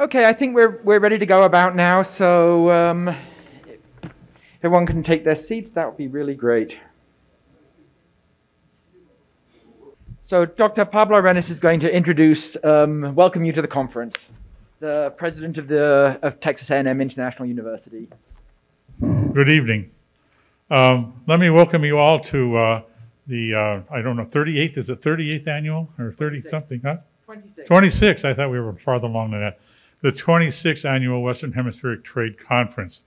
Okay, I think we're ready to go about now, so if everyone can take their seats, that would be really great. So Dr. Pablo Renes is going to welcome you to the conference, the president of Texas A&M International University. Good evening. Let me welcome you all to I don't know, 38th, is it 38th annual or 30 something, huh? 26. 26, I thought we were farther along than that. The 26th annual Western Hemispheric Trade Conference.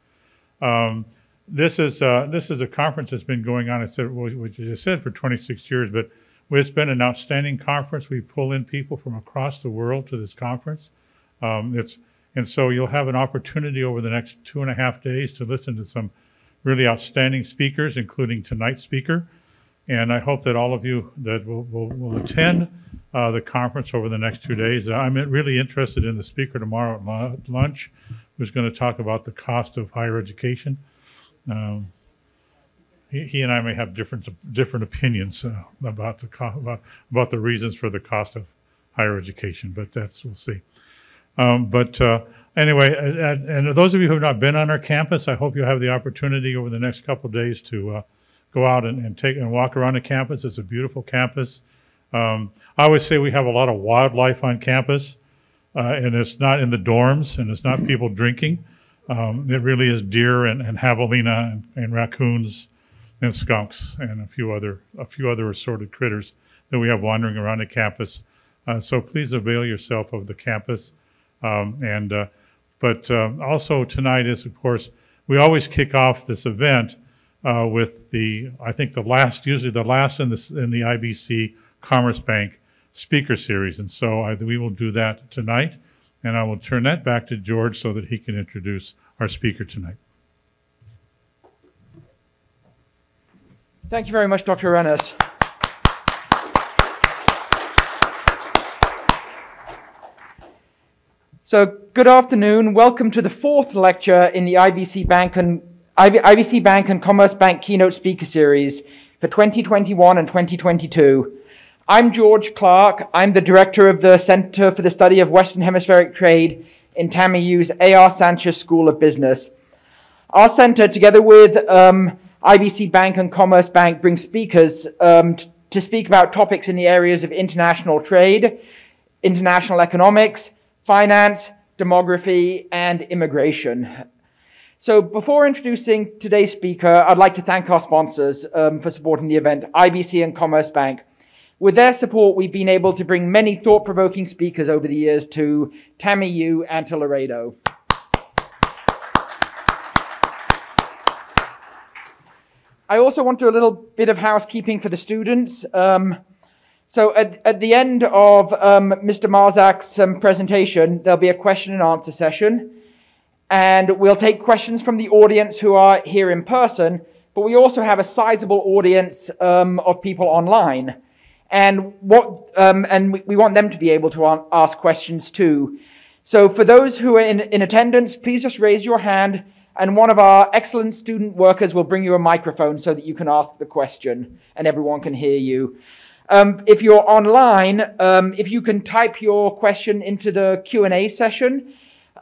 This is a conference that's been going on, which I said, for 26 years, but it's been an outstanding conference. We pull in people from across the world to this conference. And so you'll have an opportunity over the next 2.5 days to listen to some really outstanding speakers, including tonight's speaker. And I hope that all of you that will attend the conference over the next 2 days. I'm really interested in the speaker tomorrow at lunch, who's going to talk about the cost of higher education. He and I may have different opinions about the reasons for the cost of higher education, but we'll see. Anyway, and those of you who have not been on our campus, I hope you have the opportunity over the next couple of days to go out and walk around the campus. It's a beautiful campus. I always say we have a lot of wildlife on campus, and it's not in the dorms, and it's not people drinking. It really is deer and javelina and raccoons and skunks and a few other assorted critters that we have wandering around the campus. So please avail yourself of the campus. Also tonight is, of course, we always kick off this event with the last in the IBC Commerce Bank speaker series, and so we will do that tonight, and I will turn that back to George so that he can introduce our speaker tonight. Thank you very much, Dr. Renes. So good afternoon. Welcome to the 4th lecture in the IBC Bank and Commerce Bank keynote speaker series for 2021 and 2022. I'm George Clark. I'm the director of the Center for the Study of Western Hemispheric Trade in TAMIU's A.R. Sanchez School of Business. Our center, together with IBC Bank and Commerce Bank, brings speakers to speak about topics in the areas of international trade, international economics, finance, demography, and immigration. So before introducing today's speaker, I'd like to thank our sponsors for supporting the event, IBC and Commerce Bank. With their support, we've been able to bring many thought-provoking speakers over the years to TAMIU and to Laredo. I also want to do a little bit of housekeeping for the students. So at the end of Mr. Marczak's presentation, there'll be a question and answer session. And we'll take questions from the audience who are here in person, but we also have a sizable audience of people online. And we want them to be able to ask questions too. So for those who are in attendance, please just raise your hand, and one of our excellent student workers will bring you a microphone so that you can ask the question and everyone can hear you. If you're online, if you can type your question into the Q&A session,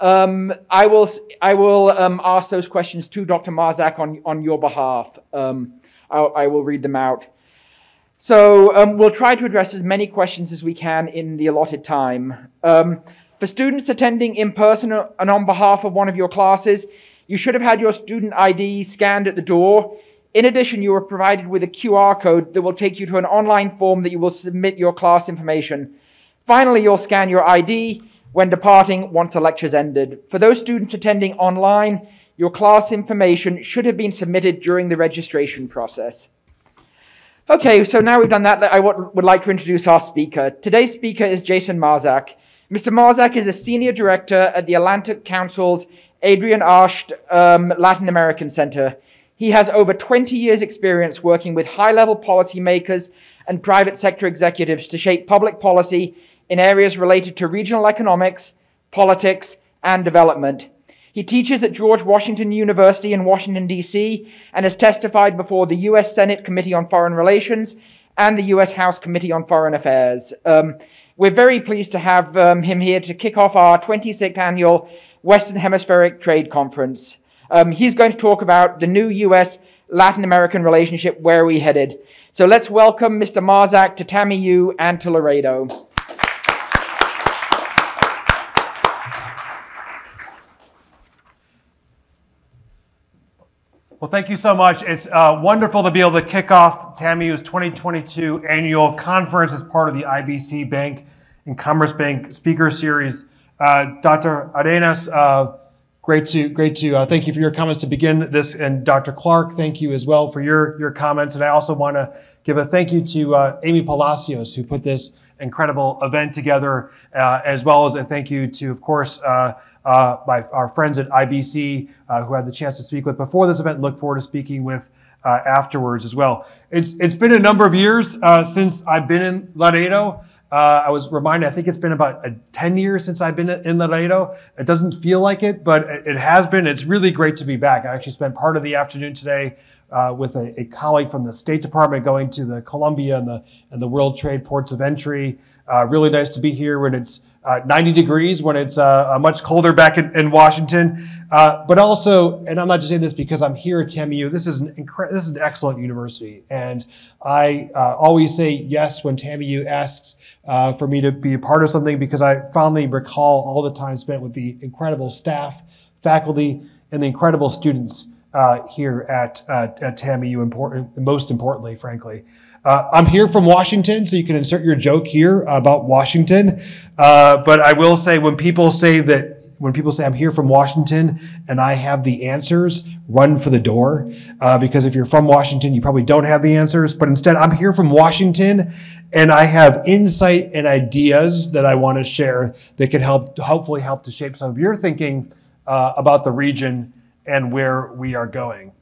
I will ask those questions to Dr. Marczak on your behalf. I will read them out. So we'll try to address as many questions as we can in the allotted time. For students attending in person and on behalf of one of your classes, you should have had your student ID scanned at the door. In addition, you were provided with a QR code that will take you to an online form that you will submit your class information. Finally, you'll scan your ID when departing once the lecture's ended. For those students attending online, your class information should have been submitted during the registration process. Okay, so now we've done that, I would like to introduce our speaker. Today's speaker is Jason Marczak. Mr. Marczak is a senior director at the Atlantic Council's Adrienne Arsht Latin American Center. He has over 20 years' experience working with high-level policymakers and private sector executives to shape public policy in areas related to regional economics, politics, and development. He teaches at George Washington University in Washington, D.C., and has testified before the U.S. Senate Committee on Foreign Relations and the U.S. House Committee on Foreign Affairs. We're very pleased to have him here to kick off our 26th annual Western Hemispheric Trade Conference. He's going to talk about the new U.S.-Latin American relationship, where are we headed? So let's welcome Mr. Marczak to TAMIU and to Laredo. Well, thank you so much. It's wonderful to be able to kick off TAMIU's 2022 annual conference as part of the IBC Bank and Commerce Bank speaker series. Dr. Arenas, great to thank you for your comments to begin this, and Dr. Clark, thank you as well for your comments. And I also want to give a thank you to Amy Palacios, who put this incredible event together, as well as a thank you to, of course, by our friends at IBC, who had the chance to speak with before this event. Look forward to speaking with afterwards as well. It's been a number of years since I've been in Laredo. I was reminded, I think it's been about 10 years since I've been in Laredo. It doesn't feel like it, but it has been. It's really great to be back. I actually spent part of the afternoon today with a colleague from the State Department going to the Columbia and the World Trade ports of entry. Really nice to be here when it's 90 degrees, when it's much colder back in Washington. But also, and I'm not just saying this because I'm here at TAMIU, this is an excellent university. And I always say yes when TAMIU asks for me to be a part of something, because I fondly recall all the time spent with the incredible staff, faculty, and the incredible students here at TAMIU, most importantly, frankly. I'm here from Washington, so you can insert your joke here about Washington. But I will say, when people say I'm here from Washington and I have the answers, run for the door. Because if you're from Washington, you probably don't have the answers. But instead, I'm here from Washington and I have insight and ideas that I want to share that can hopefully help to shape some of your thinking about the region and where we are going.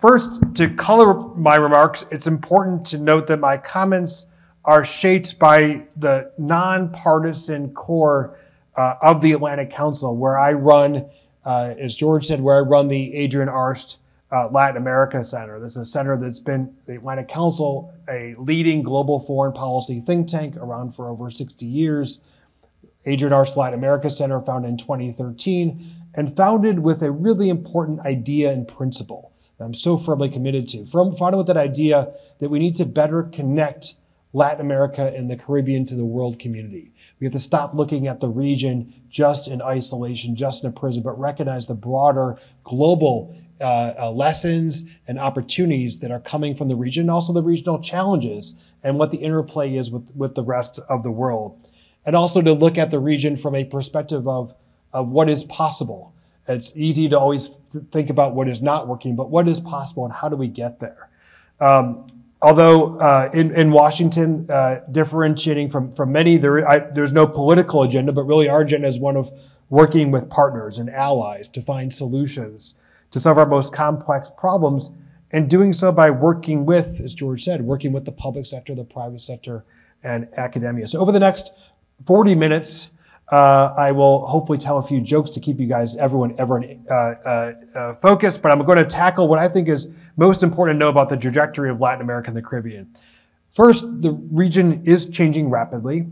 First, to color my remarks, it's important to note that my comments are shaped by the nonpartisan core of the Atlantic Council, where I run, as George said, where I run the Adrienne Arsht Latin America Center. This is a center that's been, the Atlantic Council, a leading global foreign policy think tank around for over 60 years. Adrienne Arsht Latin America Center, founded in 2013, and founded with a really important idea and principle that I'm so firmly committed to. Founded with that idea that we need to better connect Latin America and the Caribbean to the world community. We have to stop looking at the region just in isolation, just in a prison, but recognize the broader global lessons and opportunities that are coming from the region, and also the regional challenges and what the interplay is with the rest of the world. And also to look at the region from a perspective of what is possible. It's easy to always think about what is not working, but what is possible and how do we get there? Although in Washington, differentiating from many, there's no political agenda, but really our agenda is one of working with partners and allies to find solutions to some of our most complex problems, and doing so by working with, as George said, working with the public sector, the private sector, and academia. So over the next 40 minutes, I will hopefully tell a few jokes to keep you guys, everyone focused, but I'm going to tackle what I think is most important to know about the trajectory of Latin America and the Caribbean. First, the region is changing rapidly.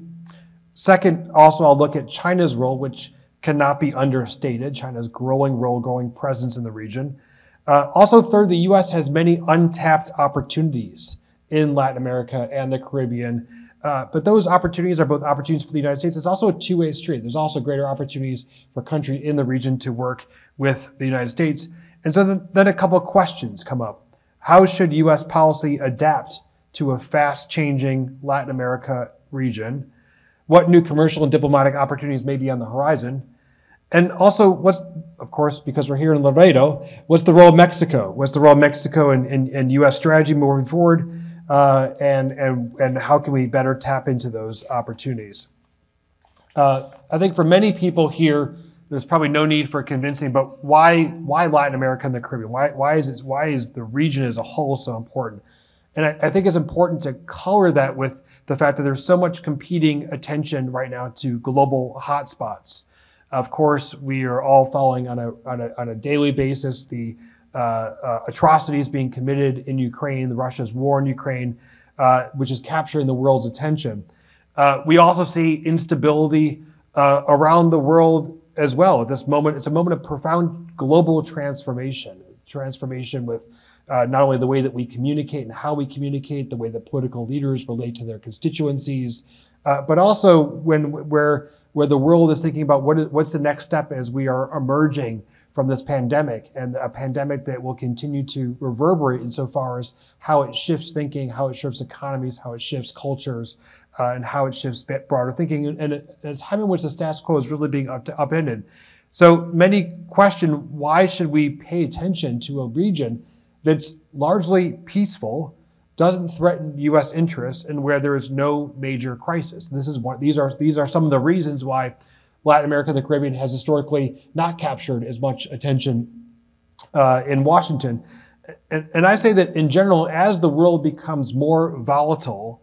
Second, also I'll look at China's role, which cannot be understated, China's growing role, growing presence in the region. Also third, the U.S. has many untapped opportunities in Latin America and the Caribbean. But those opportunities are both opportunities for the United States. It's also a two-way street. There's also greater opportunities for countries in the region to work with the United States. And so then a couple of questions come up. How should U.S. policy adapt to a fast-changing Latin America region? What new commercial and diplomatic opportunities may be on the horizon? And also, what's, of course, because we're here in Laredo, what's the role of Mexico? What's the role of Mexico in U.S. strategy moving forward? And how can we better tap into those opportunities? I think for many people here, there's probably no need for convincing, but why Latin America and the Caribbean? Why is the region as a whole so important? And I think it's important to color that with the fact that there's so much competing attention right now to global hotspots. Of course, we are all following on a daily basis the atrocities being committed in Ukraine, Russia's war in Ukraine, which is capturing the world's attention. We also see instability around the world as well. At this moment, it's a moment of profound global transformation, with not only the way that we communicate and how we communicate, the way that political leaders relate to their constituencies, but also where the world is thinking about what's the next step as we are emerging from this pandemic, and a pandemic that will continue to reverberate insofar as how it shifts thinking, how it shifts economies, how it shifts cultures, and how it shifts broader thinking, and a time in which the status quo is really being upended. So many question, why should we pay attention to a region that's largely peaceful, doesn't threaten U.S. interests, and where there is no major crisis? This is one. These are some of the reasons why Latin America, the Caribbean, has historically not captured as much attention in Washington. And I say that in general, as the world becomes more volatile,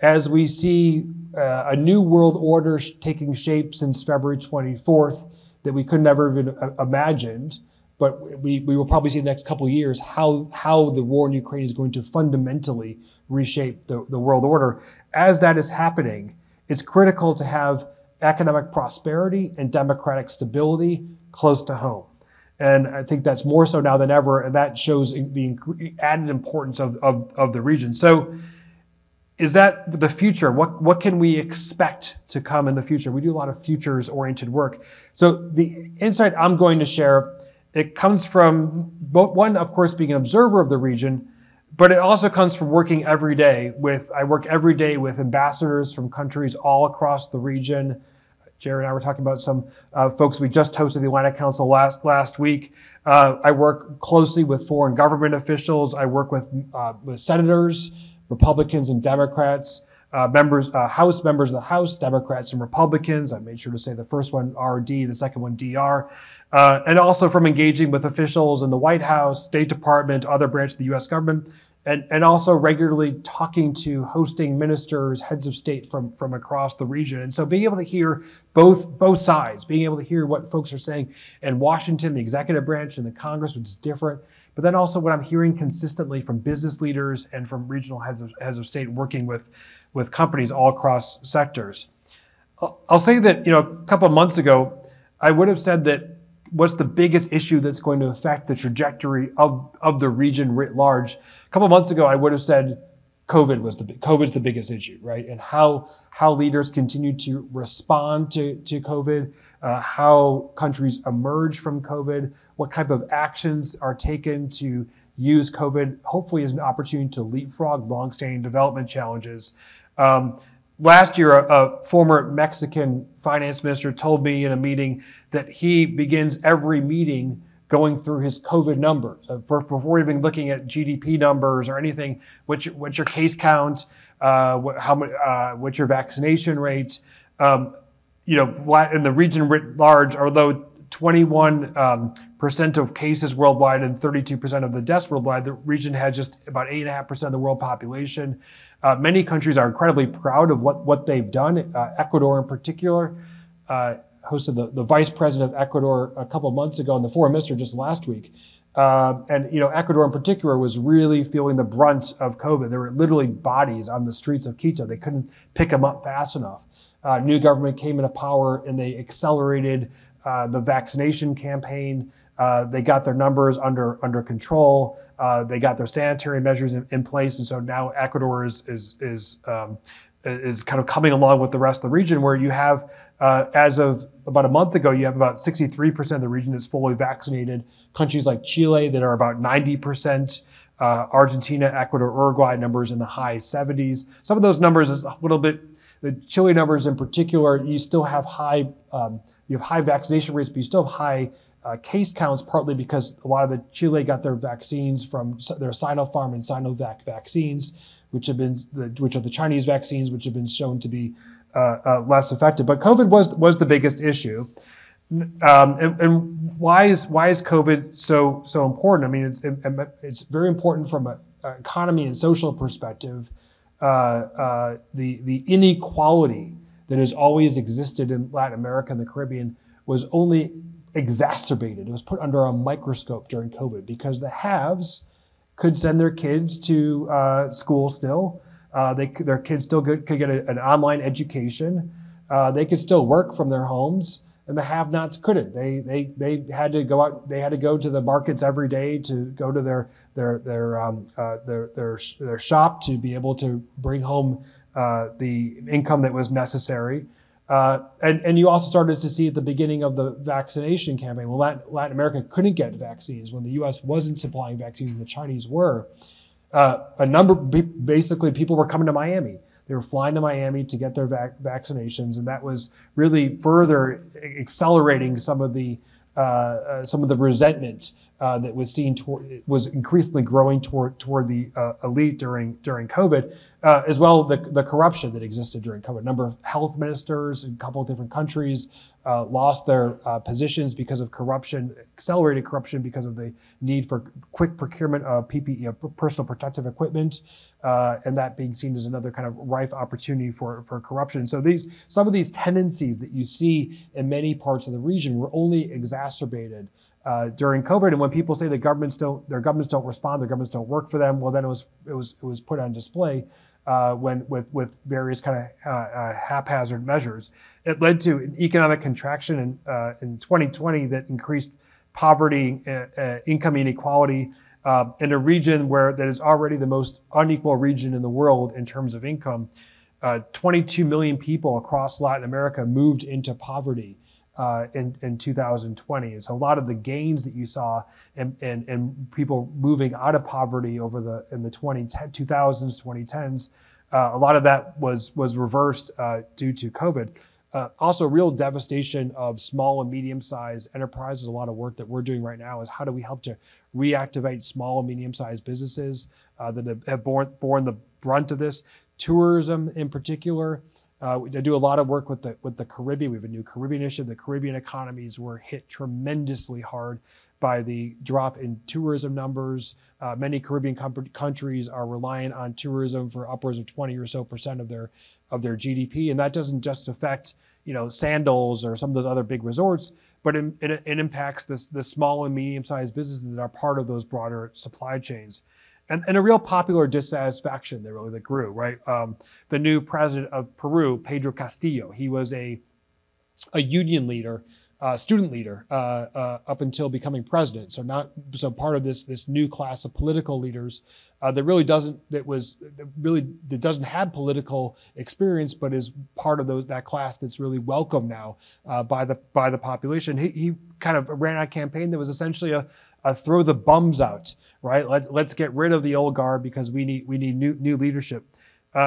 as we see a new world order taking shape since February 24th that we could never even imagined, but we will probably see in the next couple of years how the war in Ukraine is going to fundamentally reshape the world order. As that is happening, it's critical to have economic prosperity and democratic stability close to home. And I think that's more so now than ever, and that shows the added importance of the region. So is that the future? What can we expect to come in the future? We do a lot of futures-oriented work. So the insight I'm going to share, it comes from one, of course, being an observer of the region, but it also comes from working every day with, I work every day with ambassadors from countries all across the region. Jared and I were talking about some folks we just hosted the Atlantic Council last week. I work closely with foreign government officials. I work with senators, Republicans and Democrats, members of the House, Democrats and Republicans. I made sure to say the first one RD, the second one DR. And also from engaging with officials in the White House, State Department, other branches of the U.S. government, and also regularly talking to hosting ministers, heads of state from across the region. And so being able to hear both sides, being able to hear what folks are saying in Washington, the executive branch and the Congress, which is different, but then also what I'm hearing consistently from business leaders and from regional heads of state working with companies all across sectors. I'll say that, a couple of months ago, I would have said that what's the biggest issue that's going to affect the trajectory of the region writ large? A couple of months ago, I would have said COVID's the biggest issue, right? And how leaders continue to respond to COVID, how countries emerge from COVID, what type of actions are taken to use COVID, hopefully as an opportunity to leapfrog longstanding development challenges. Last year, a former Mexican finance minister told me in a meeting that he begins every meeting going through his COVID numbers before even looking at GDP numbers or anything. What's your case count? What's your vaccination rate? In the region writ large, although 21% of cases worldwide and 32% of the deaths worldwide, the region had just about 8.5% of the world population. Many countries are incredibly proud of what they've done. Ecuador in particular, hosted the vice president of Ecuador a couple of months ago and the foreign minister just last week. Ecuador in particular was really feeling the brunt of COVID. There were literally bodies on the streets of Quito. They couldn't pick them up fast enough. New government came into power and they accelerated the vaccination campaign. They got their numbers under control. They got their sanitary measures in place, and so now Ecuador is kind of coming along with the rest of the region, where you have, as of about a month ago, you have about 63% of the region that's fully vaccinated. Countries like Chile that are about 90%, Argentina, Ecuador, Uruguay numbers in the high 70s. Some of those numbers is a little bit, the Chile numbers in particular, you still have high vaccination rates, but you still have high case counts, partly because a lot of the Chile got their vaccines from their Sinopharm and Sinovac vaccines, which are the Chinese vaccines, which have been shown to be less effective. But COVID was the biggest issue, and why is COVID so important? I mean, it's very important from an economy and social perspective. The inequality that has always existed in Latin America and the Caribbean was only exacerbated. It was put under a microscope during COVID because the haves could send their kids to school still. Their kids still could get an online education. They could still work from their homes, and the have-nots couldn't. They had to go out. They had to go to the markets every day to go to their shop to be able to bring home the income that was necessary. And you also started to see at the beginning of the vaccination campaign, well, Latin America couldn't get vaccines when the U.S. wasn't supplying vaccines and the Chinese were. Basically, people were coming to Miami. They were flying to Miami to get their vaccinations, and that was really further accelerating some of the resentment that was seen was increasingly growing toward the elite during COVID, as well the corruption that existed during COVID. A number of health ministers in a couple of different countries lost their positions because of corruption, accelerated corruption because of the need for quick procurement of PPE, of personal protective equipment, and that being seen as another kind of rife opportunity for corruption. So some of these tendencies that you see in many parts of the region were only exacerbated during COVID. And when people say that their governments don't respond, their governments don't work for them, well, then it was put on display with various kind of haphazard measures. It led to an economic contraction in 2020 that increased poverty, income inequality in a region that is already the most unequal region in the world in terms of income. 22 million people across Latin America moved into poverty in 2020. And so a lot of the gains that you saw and people moving out of poverty in the 2000s, 2010s, a lot of that was reversed due to COVID. Also real devastation of small and medium-sized enterprises. A lot of work that we're doing right now is how do we help to reactivate small and medium-sized businesses that have borne the brunt of this. Tourism in particular. I do a lot of work with the Caribbean. We have a new Caribbean initiative. The Caribbean economies were hit tremendously hard by the drop in tourism numbers. Many Caribbean countries are reliant on tourism for upwards of 20 or so % of their GDP, and that doesn't just affect Sandals or some of those other big resorts, but it impacts the small and medium-sized businesses that are part of those broader supply chains. And a real popular dissatisfaction that grew, right? The new president of Peru, Pedro Castillo, he was a union leader, student leader, up until becoming president. So part of this new class of political leaders that doesn't have political experience, but is part of that class that's really welcomed now by the population. He kind of ran a campaign that was essentially a throw the bums out, right? Let's get rid of the old guard because we need new leadership.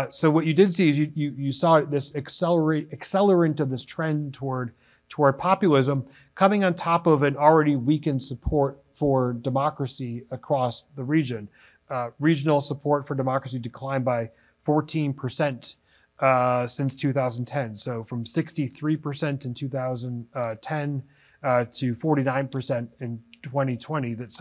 So what you did see is you saw this accelerant of this trend toward populism coming on top of an already weakened support for democracy across the region. Regional support for democracy declined by 14% since 2010. So from 63% in 2010 to 49% in 2020 that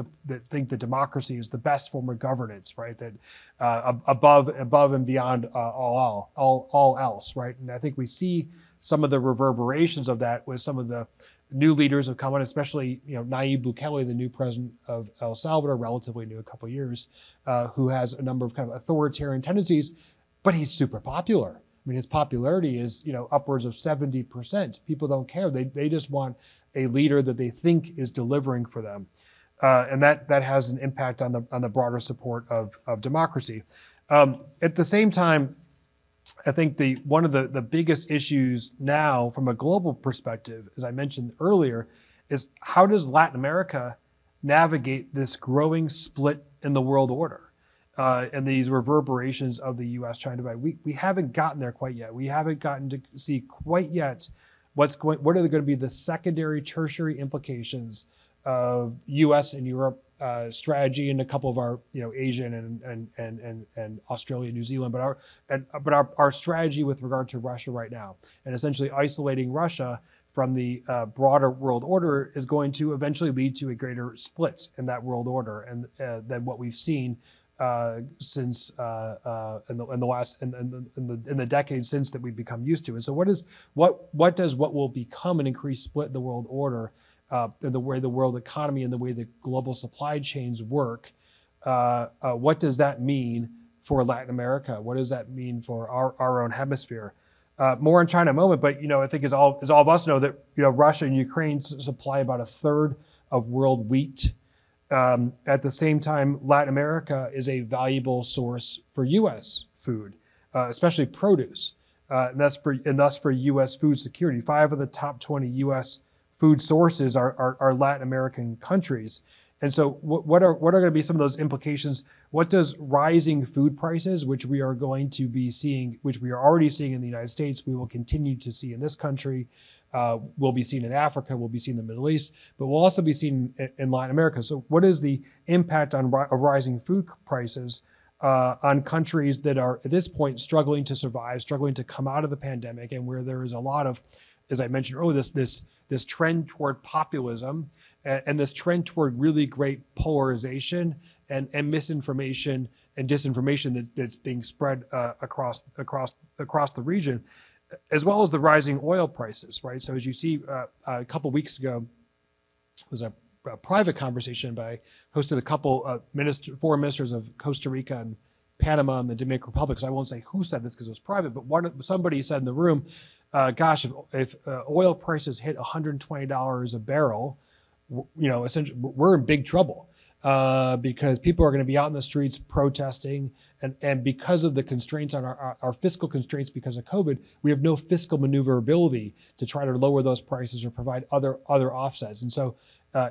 think that democracy is the best form of governance, right? That above and beyond all else, right? And I think we see some of the reverberations of that with some of the new leaders have come on, especially Nayib Bukele, the new president of El Salvador, relatively new, a couple of years, who has a number of kind of authoritarian tendencies, but he's super popular. I mean, his popularity is upwards of 70%. People don't care. They just want a leader that they think is delivering for them, and that has an impact on the broader support of democracy. At the same time, I think one of the biggest issues now from a global perspective, as I mentioned earlier, is how does Latin America navigate this growing split in the world order? And these reverberations of the U.S.-China divide, we haven't gotten there quite yet. We haven't gotten to see quite yet what are going to be the secondary, tertiary implications of U.S. and Europe strategy, and a couple of our Asian and Australia, New Zealand, but our strategy with regard to Russia right now, and essentially isolating Russia from the broader world order is going to eventually lead to a greater split in that world order than what we've seen since in the decade since that we've become used to. And so what will become an increased split in the world order, in the way the world economy and the way the global supply chains work, what does that mean for Latin America? What does that mean for our own hemisphere? More on China in a moment, but I think as all of us know that Russia and Ukraine supply about a third of world wheat. At the same time, Latin America is a valuable source for U.S. food, especially produce, and thus for U.S. food security. 5 of the top 20 U.S. food sources are Latin American countries. And so what are going to be some of those implications? What does rising food prices, which we are going to be seeing, which we are already seeing in the United States, we will continue to see in this country, will be seen in Africa, will be seen in the Middle East, but will also be seen in Latin America. So what is the impact of rising food prices on countries that are at this point struggling to survive, struggling to come out of the pandemic, and where there is a lot of, as I mentioned earlier, this trend toward populism, and this trend toward really great polarization and misinformation and disinformation that's being spread across the region, as well as the rising oil prices, right? So as you see, a couple weeks ago, it was a private conversation, but I hosted a couple foreign ministers of Costa Rica and Panama and the Dominican Republic. So I won't say who said this because it was private, but somebody said in the room, gosh, if oil prices hit $120 a barrel, essentially we're in big trouble because people are going to be out in the streets protesting, and because of the constraints on our fiscal constraints because of COVID, we have no fiscal maneuverability to try to lower those prices or provide other offsets. And so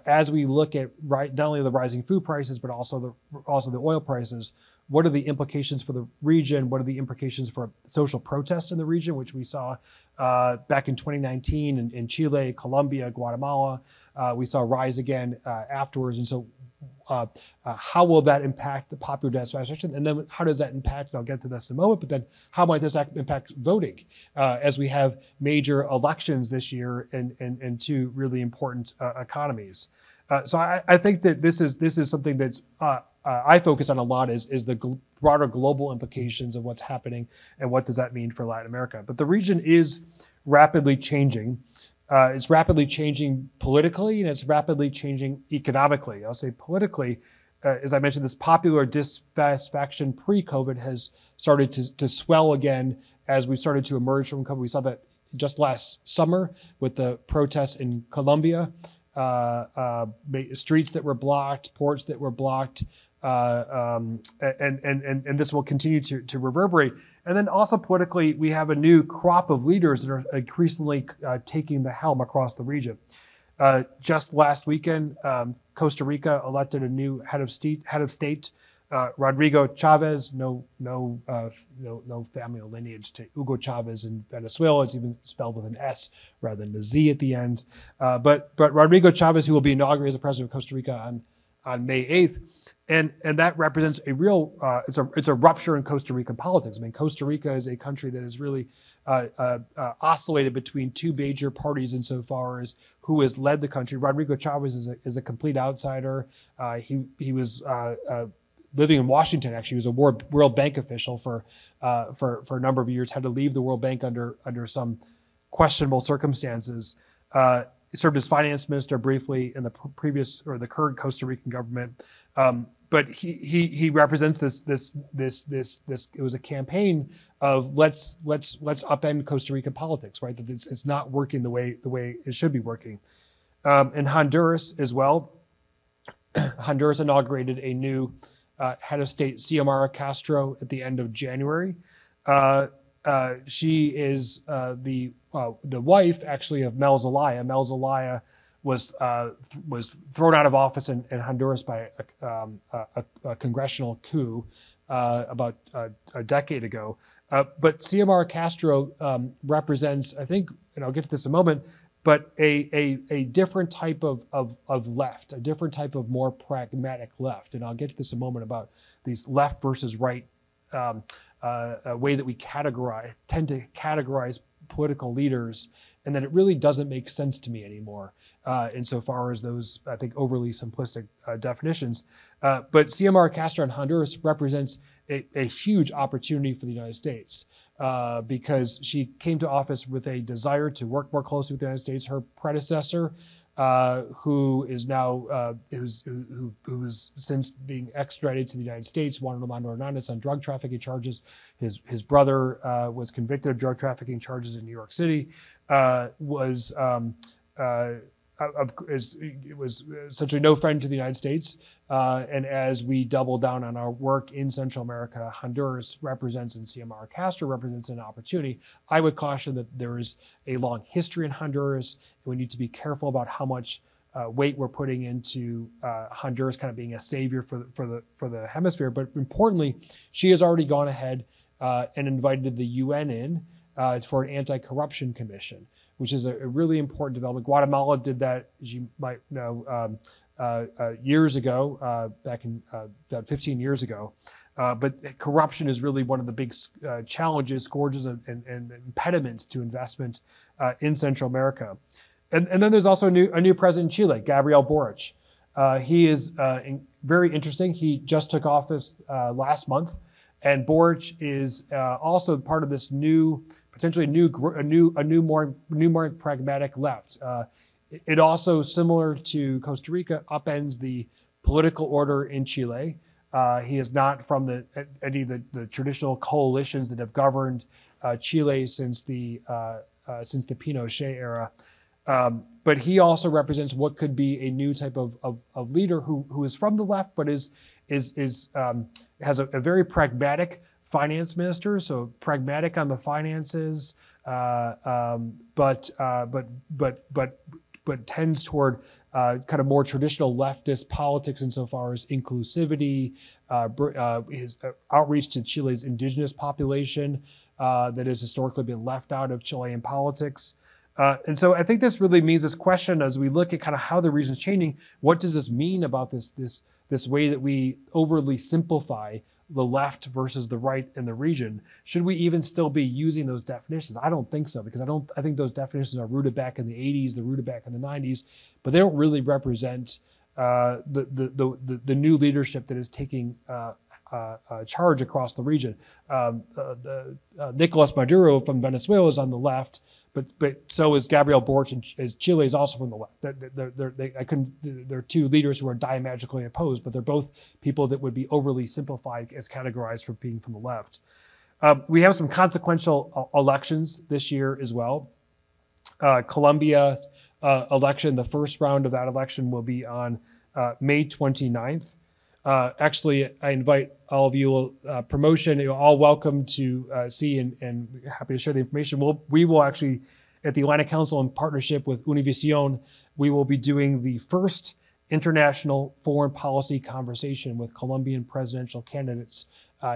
as we look at not only the rising food prices but also the oil prices, what are the implications for the region? What are the implications for social protest in the region, which we saw back in 2019 in Chile, Colombia, Guatemala? We saw rise again afterwards. And so how will that impact the popular dissatisfaction? And then how does that impact, and I'll get to this in a moment, but then how might this impact voting as we have major elections this year and 2 really important economies? So I think that this is something that's I focus on a lot is the broader global implications of what's happening and what does that mean for Latin America. But the region is rapidly changing. It's rapidly changing politically, and it's rapidly changing economically. I'll say politically, as I mentioned, this popular dissatisfaction pre-COVID has started to swell again as we started to emerge from COVID. We saw that just last summer with the protests in Colombia, streets that were blocked, ports that were blocked, and this will continue to reverberate. And then also politically, we have a new crop of leaders that are increasingly taking the helm across the region. Just last weekend, Costa Rica elected a new head of state, Rodrigo Chavez. No family or lineage to Hugo Chavez in Venezuela. It's even spelled with an S rather than a Z at the end. But Rodrigo Chavez, who will be inaugurated as the president of Costa Rica on May 8th. And that represents a real, it's a rupture in Costa Rican politics. I mean, Costa Rica is a country that has really oscillated between 2 major parties insofar as who has led the country. Rodrigo Chavez is a complete outsider. He was living in Washington, actually. He was a World Bank official for a number of years, had to leave the World Bank under some questionable circumstances. He served as finance minister briefly in the current Costa Rican government. But he represents this. It was a campaign of let's upend Costa Rican politics, right? That it's not working the way it should be working. And Honduras as well. Honduras inaugurated a new head of state, Xiomara Castro, at the end of January. She is the wife actually of Mel Zelaya. Mel Zelaya was thrown out of office in Honduras by a congressional coup about a decade ago. But Xiomara Castro represents, I think, and I'll get to this in a moment, but a different type of left, a different type of more pragmatic left. And I'll get to this in a moment about these left versus right way that we tend to categorize political leaders, and that it really doesn't make sense to me anymore insofar as those, I think, overly simplistic definitions. But Xiomara Castro in Honduras represents a huge opportunity for the United States because she came to office with a desire to work more closely with the United States. Her predecessor who is now who is since being extradited to the United States, Juan Orlando Hernandez, on drug trafficking charges. His brother was convicted of drug trafficking charges in New York City. It was essentially no friend to the United States. And as we double down on our work in Central America, Honduras represents, and Xiomara Castro represents, an opportunity. I would caution that there is a long history in Honduras, and we need to be careful about how much weight we're putting into Honduras kind of being a savior for the hemisphere. But importantly, she has already gone ahead and invited the UN in for an anti-corruption commission, which is a really important development. Guatemala did that, as you might know, years ago, back in about 15 years ago. But corruption is really one of the big challenges, scourges, and impediments to investment in Central America. And then there's also a new president in Chile, Gabriel Boric. He is very interesting. He just took office last month, and Boric is also part of this new, potentially a new, more pragmatic left. It also, similar to Costa Rica, upends the political order in Chile. He is not from any of the traditional coalitions that have governed Chile since the Pinochet era. But he also represents what could be a new type of leader who is from the left, but has a very pragmatic finance minister, so pragmatic on the finances, but tends toward kind of more traditional leftist politics insofar as inclusivity, his outreach to Chile's indigenous population that has historically been left out of Chilean politics. And so I think this really means this question, as we look at kind of how the region is changing, what does this mean about this way that we overly simplify the left versus the right in the region? Should we even still be using those definitions? I don't think so, because I think those definitions are rooted back in the 80s, they're rooted back in the 90s, but they don't really represent the new leadership that is taking charge across the region. Nicolas Maduro from Venezuela is on the left, but so is Gabriel Boric, and Chile is also from the left. They're two leaders who are diametrically opposed, but they're both people that would be overly simplified as categorized for being from the left. We have some consequential elections this year as well. Columbia election, the first round of that election will be on May 29th. Actually, I invite all of you, promotion, you're all welcome to see, and happy to share the information. We will actually, at the Atlantic Council in partnership with Univision, we will be doing the first international foreign policy conversation with Colombian presidential candidates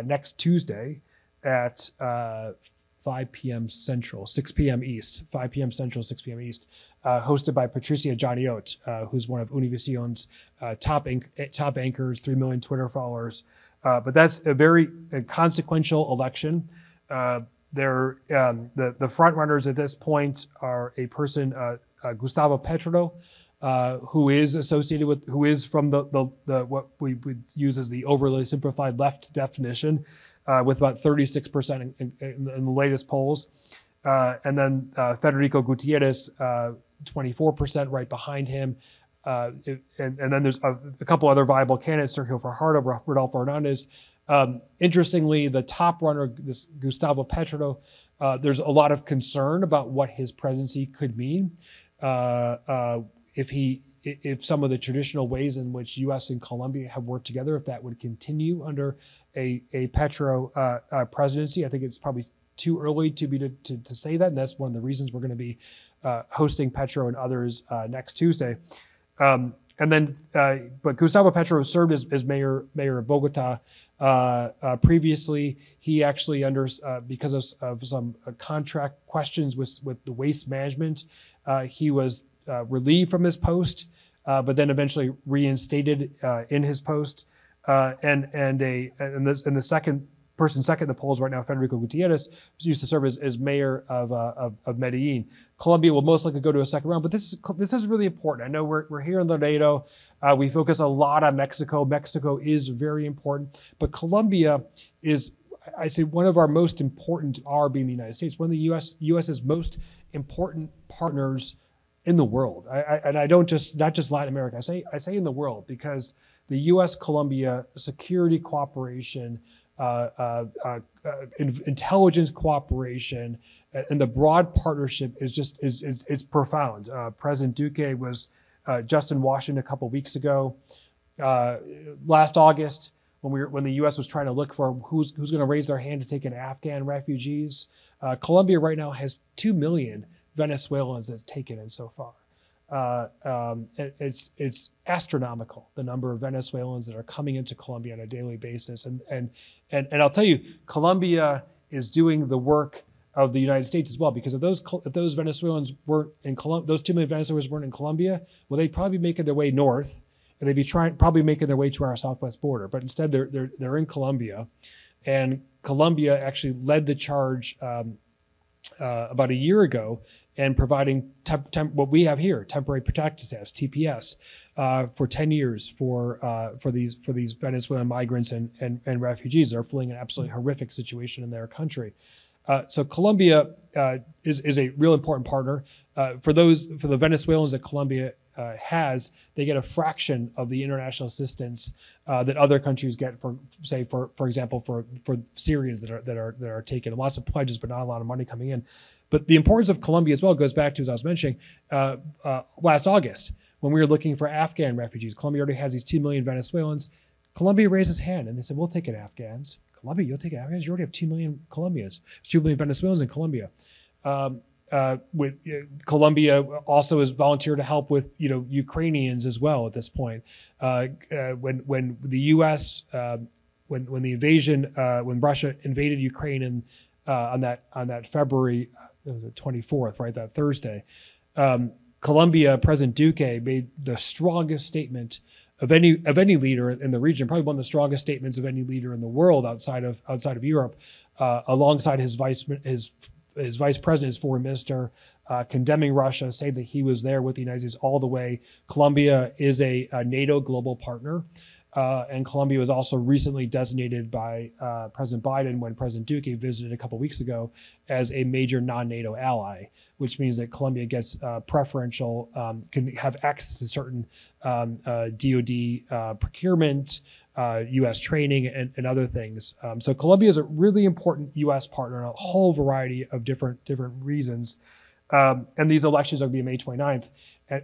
next Tuesday at 5 p.m. Central, 6 p.m. East, 5 p.m. Central, 6 p.m. East, hosted by Patricia Janiot, who's one of Univision's top anchors, 3 million Twitter followers. But that's a very consequential election. The front runners at this point are a person, Gustavo Petro, who is from the what we would use as the overly simplified left definition, with about 36% in the latest polls. And then Federico Gutierrez, 24% right behind him. And then there's a couple other viable candidates, Sergio Fajardo, Rodolfo Hernandez. Interestingly, the top runner, this Gustavo Petro, there's a lot of concern about what his presidency could mean if some of the traditional ways in which U.S. and Colombia have worked together, if that would continue under a Petro presidency. I think it's probably too early to say that, and that's one of the reasons we're going to be hosting Petro and others next Tuesday. But Gustavo Petro served as mayor of Bogota previously. He actually, because of some contract questions with the waste management, he was relieved from his post, but then eventually reinstated in his post. And the second in the polls right now, Federico Gutierrez, used to serve as mayor of Medellin. Colombia will most likely go to a second round, but this is really important. I know we're here in Laredo. We focus a lot on Mexico. Mexico is very important, but Colombia is, I say, one of our most important, being the United States, one of the U.S.'s most important partners in the world. I don't just, not just Latin America, I say in the world, because the U.S.-Colombia security cooperation, intelligence cooperation, and the broad partnership is just is profound. President Duque was just in Washington a couple weeks ago. Last August, when the U.S. was trying to look for who's going to raise their hand to take in Afghan refugees, Colombia right now has 2 million Venezuelans that's taken in so far. It's astronomical, the number of Venezuelans that are coming into Colombia on a daily basis. And I'll tell you, Colombia is doing the work of the United States as well, because if those Venezuelans weren't in Colombia, those 2 million Venezuelans weren't in Colombia, well, they'd probably be making their way north, and they'd be probably making their way to our southwest border. But instead, they're in Colombia, and Colombia actually led the charge about a year ago, and providing what we have here, temporary protected status (TPS) for 10 years for these Venezuelan migrants and refugees that are fleeing an absolutely horrific situation in their country. So Colombia is a real important partner for the Venezuelans that Colombia has. They get a fraction of the international assistance that other countries get for example for Syrians that are taken. Lots of pledges, but not a lot of money coming in. But the importance of Colombia as well goes back to, as I was mentioning, last August, when we were looking for Afghan refugees. Colombia already has these 2 million Venezuelans. Colombia raised its hand and they said, we'll take in Afghans. Colombia, you'll take Afghans? You already have 2 million Colombians, 2 million Venezuelans in Colombia. Colombia also has volunteered to help with Ukrainians as well at this point. When the U.S., when Russia invaded Ukraine in, on that February, the 24th, right, that Thursday, Colombia President Duque made the strongest statement of any leader in the region, probably one of the strongest statements of any leader in the world outside of Europe, alongside his vice president, his foreign minister, condemning Russia, saying that he was there with the United States all the way. Colombia is a NATO global partner. And Colombia was also recently designated by President Biden, when President Duque visited a couple weeks ago, as a major non-NATO ally, which means that Colombia gets preferential, can have access to certain DOD procurement, U.S. training, and other things. So Colombia is a really important U.S. partner on a whole variety of different reasons. And these elections are going to be May 29th.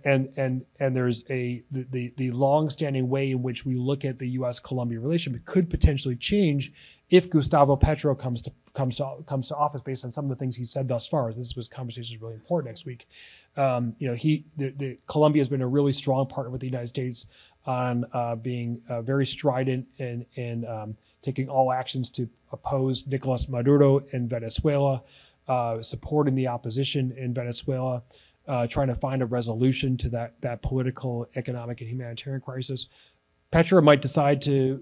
And there's the long-standing way in which we look at the U.S.-Colombia relationship could potentially change if Gustavo Petro comes to office, based on some of the things he said thus far. This conversation is really important next week. Colombia has been a really strong partner with the United States on being very strident and taking all actions to oppose Nicolas Maduro in Venezuela, supporting the opposition in Venezuela. Trying to find a resolution to that political, economic, and humanitarian crisis. Petro might decide to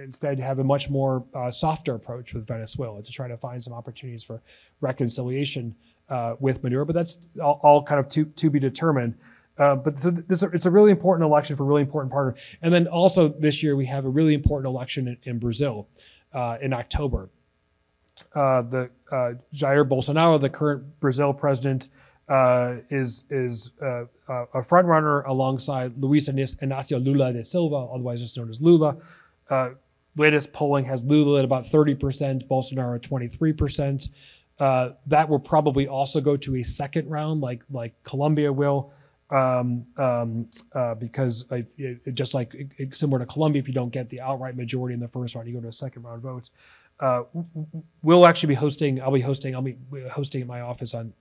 instead have a much more softer approach with Venezuela, to try to find some opportunities for reconciliation with Maduro. But that's all kind of to be determined. It's a really important election for a really important partner. And then also this year we have a really important election in Brazil in October. Jair Bolsonaro, the current Brazil president, is a front runner alongside Luis Inacio Lula de Silva, otherwise just known as Lula. Latest polling has Lula at about 30%, Bolsonaro at 23%. That will probably also go to a second round, like Colombia will, because similar to Colombia, if you don't get the outright majority in the first round, you go to a second round vote. We'll actually be hosting. I'll be hosting at my office on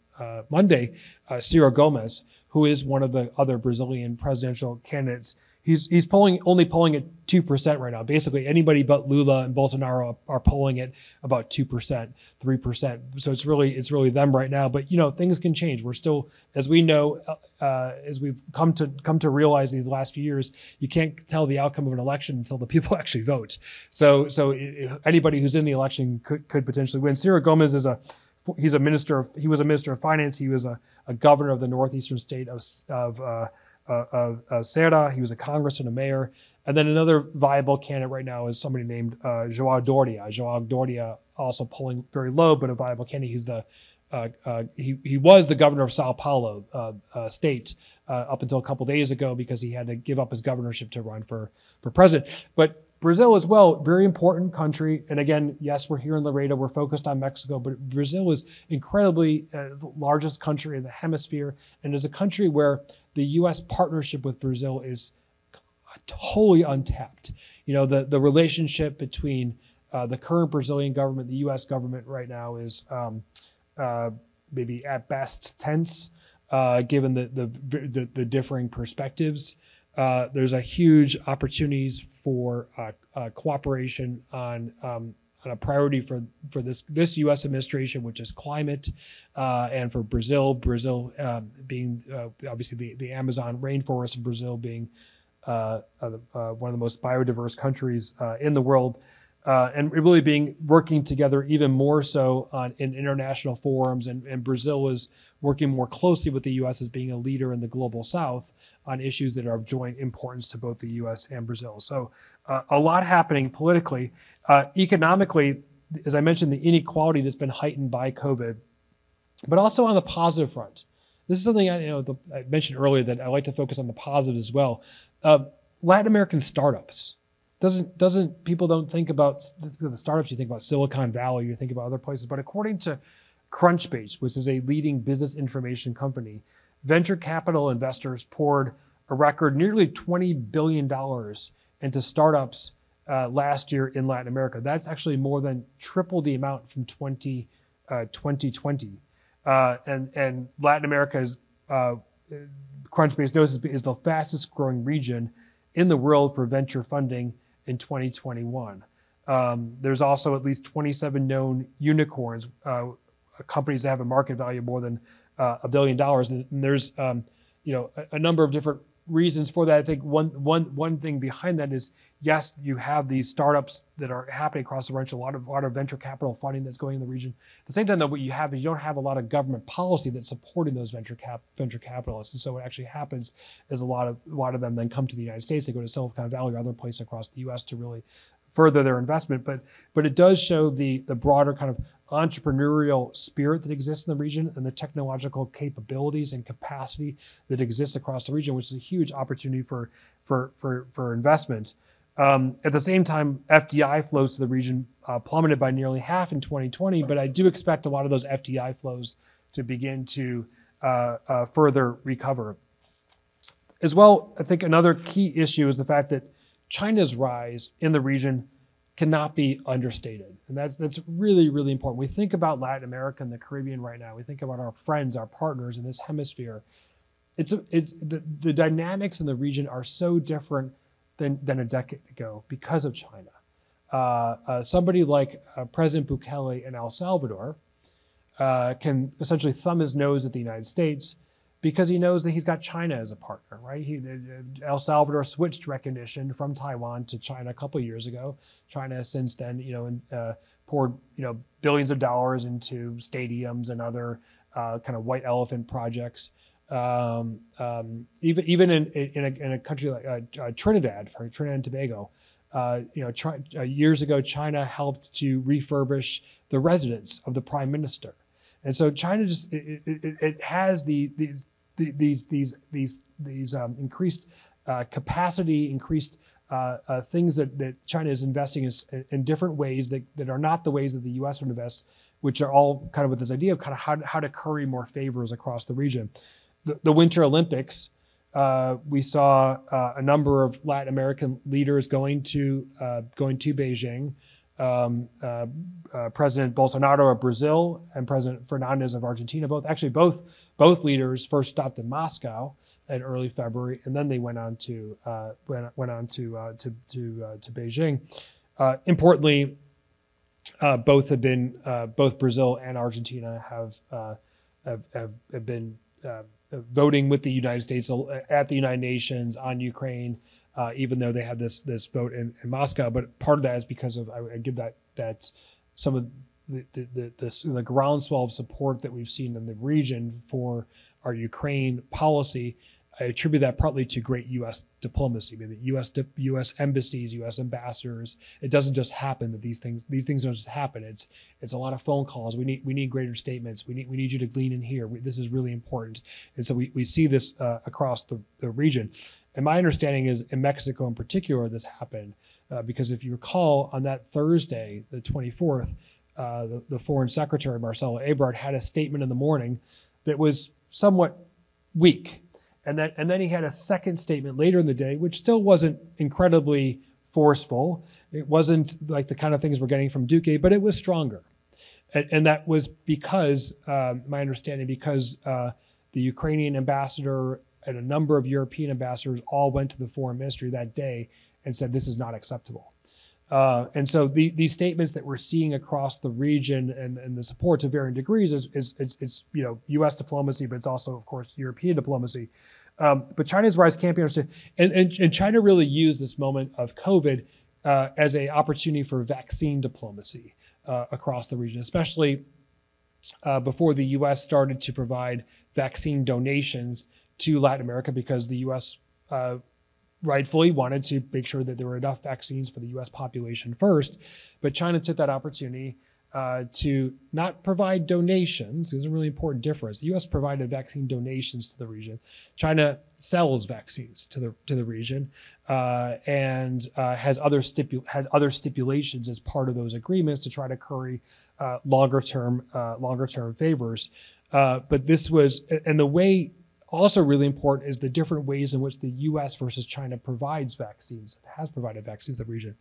Monday, Ciro Gomes, who is one of the other Brazilian presidential candidates. He's only polling at 2% right now. Basically, anybody but Lula and Bolsonaro are polling at about 2%, 3%. So it's really them right now. But things can change. We're still, as we know, as we've come to realize in these last few years, you can't tell the outcome of an election until the people actually vote. So anybody who's in the election could potentially win. Ciro Gomes is he was a minister of finance. He was a governor of the northeastern state of Ceará. He was a congressman, a mayor. And then another viable candidate right now is somebody named João Doria. João Doria also polling very low, but a viable candidate. He's the he was the governor of Sao Paulo state up until a couple days ago, because he had to give up his governorship to run for president. But Brazil as well, very important country. And again, yes, we're here in Laredo, we're focused on Mexico, but Brazil is incredibly the largest country in the hemisphere, and is a country where the U.S. partnership with Brazil is totally untapped. You know, the relationship between the current Brazilian government, the U.S. government right now is maybe at best tense, given the differing perspectives. There's a huge opportunities for cooperation on a priority for this U.S. administration, which is climate, and for Brazil. Brazil being obviously the Amazon rainforest, in Brazil being one of the most biodiverse countries in the world, and really working together even more so on in international forums. And Brazil is working more closely with the U.S. as being a leader in the global South on issues that are of joint importance to both the U.S. and Brazil. So a lot happening politically. Economically, as I mentioned, the inequality that's been heightened by COVID, but also on the positive front. This is something I mentioned earlier, that I like to focus on the positive as well. Latin American startups. People don't think about the startups. You think about Silicon Valley, you think about other places, but according to Crunchbase, which is a leading business information company, venture capital investors poured a record nearly $20 billion into startups last year in Latin America. That's actually more than triple the amount from 2020. And Latin America is, Crunchbase knows, is the fastest growing region in the world for venture funding in 2021. There's also at least 27 known unicorns, companies that have a market value of more than $1 billion, and there's a number of different reasons for that. I think one thing behind that is, yes, you have these startups that are happening across the region, a lot of venture capital funding that's going in the region. At the same time, though, what you have is you don't have a lot of government policy that's supporting those venture capitalists, and so what actually happens is a lot of them then come to the United States. They go to Silicon Valley or other places across the U.S. to really further their investment. But it does show the broader kind of entrepreneurial spirit that exists in the region, and the technological capabilities and capacity that exists across the region, which is a huge opportunity for investment. At the same time, FDI flows to the region plummeted by nearly half in 2020, but I do expect a lot of those FDI flows to begin to further recover. As well, I think another key issue is the fact that China's rise in the region cannot be understated. And that's really, really important. We think about Latin America and the Caribbean right now. We think about our friends, our partners in this hemisphere. The dynamics in the region are so different than a decade ago because of China. Somebody like President Bukele in El Salvador can essentially thumb his nose at the United States because he knows that he's got China as a partner, right? El Salvador switched recognition from Taiwan to China a couple of years ago. China has since then, poured billions of dollars into stadiums and other kind of white elephant projects. Even in a country like Trinidad, for Trinidad and Tobago, years ago China helped to refurbish the residence of the prime minister. And so China just it has these increased capacity, increased things that China is investing in different ways that are not the ways that the U.S. would invest, which are all kind of with this idea of kind of how to curry more favors across the region. The Winter Olympics, we saw a number of Latin American leaders going to Beijing. President Bolsonaro of Brazil and President Fernandez of Argentina, both leaders first stopped in Moscow in early February, and then they went on to Beijing. Importantly, both Brazil and Argentina have been voting with the United States at the United Nations on Ukraine. Even though they had this vote in Moscow, but part of that is because of I give that some of the groundswell of support that we've seen in the region for our Ukraine policy I attribute that partly to great U.S. diplomacy. I mean, the U.S. embassies, U.S. ambassadors. It doesn't just happen that these things don't just happen. It's a lot of phone calls. We need greater statements. We need you to glean in here. This is really important. And so we see this across the region. And my understanding is in Mexico in particular, this happened because if you recall, on that Thursday, the 24th, the Foreign Secretary Marcelo Ebrard had a statement in the morning that was somewhat weak. And then he had a second statement later in the day, which still wasn't incredibly forceful. It wasn't like the kind of things we're getting from Duque, but it was stronger. And that was because, my understanding, because the Ukrainian ambassador and a number of European ambassadors all went to the foreign ministry that day and said, this is not acceptable. And so these statements that we're seeing across the region and the support to varying degrees is you know, U.S. diplomacy, but it's also, of course, European diplomacy. But China's rise can't be understood. And China really used this moment of COVID as an opportunity for vaccine diplomacy across the region, especially before the U.S. started to provide vaccine donations to Latin America because the U.S. rightfully wanted to make sure that there were enough vaccines for the U.S. population first. But China took that opportunity to not provide donations. There's a really important difference. The U.S. provided vaccine donations to the region. China sells vaccines to the region and has other stipulations as part of those agreements to try to curry longer term favors. But this was, and the way, also really important is the different ways in which the U.S. versus China provides vaccines, has provided vaccines to the region.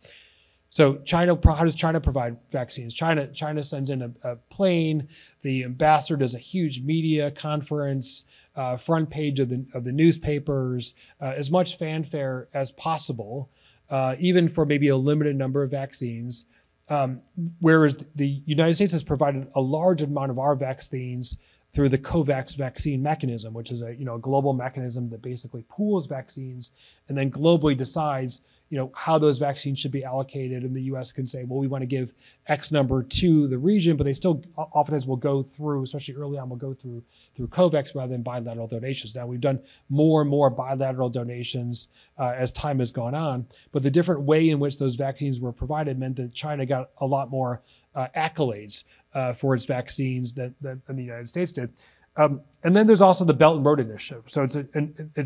So China, how does China provide vaccines? China sends in a plane. The ambassador does a huge media conference, front page of the newspapers, as much fanfare as possible, even for maybe a limited number of vaccines. Whereas the United States has provided a large amount of our vaccines through the COVAX vaccine mechanism, which is a global mechanism that basically pools vaccines and then globally decides, you know, how those vaccines should be allocated. And the U.S. can say, well, we want to give X number to the region, but they still oftentimes will go through, especially early on, will go through COVAX rather than bilateral donations. Now, we've done more and more bilateral donations as time has gone on, but the different way in which those vaccines were provided meant that China got a lot more accolades for its vaccines than the United States did. And then there's also the Belt and Road Initiative. So it's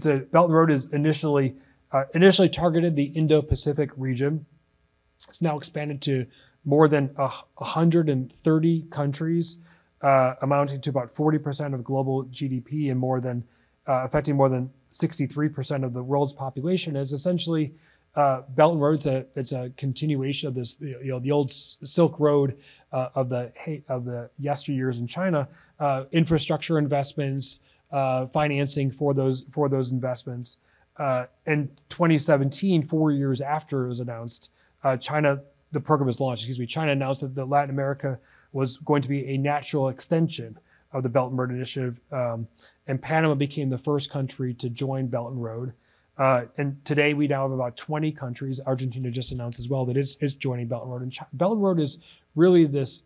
a Belt and Road is initially targeted the Indo-Pacific region. It's now expanded to more than 130 countries, amounting to about 40% of global GDP and more than affecting more than 63% of the world's population. It's essentially Belt and Road. It's a continuation of this, you know, the old Silk Road of the yesteryears in China. Infrastructure investments, financing for those investments. In 2017, 4 years after it was announced, the program was launched. Excuse me. China announced that Latin America was going to be a natural extension of the Belt and Road Initiative, and Panama became the first country to join Belt and Road. And today we now have about 20 countries. Argentina just announced as well that it's joining Belt and Road. And Belt and Road is really this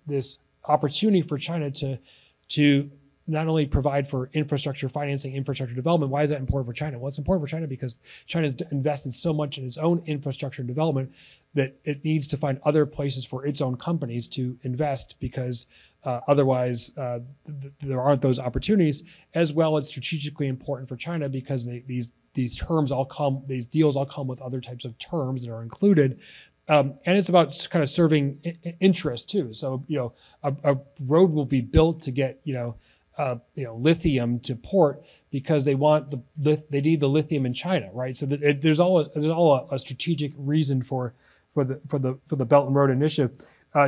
opportunity for China to not only provide for infrastructure financing, infrastructure development. Why is that important for China? Well, it's important for China because China's invested so much in its own infrastructure development that it needs to find other places for its own companies to invest because otherwise there aren't those opportunities. As well, it's strategically important for China because these deals all come with other types of terms that are included. And it's about kind of serving interest too. So, you know, a road will be built to get, you know, lithium to port because they need the lithium in China, right? So there's all a strategic reason for the Belt and Road Initiative.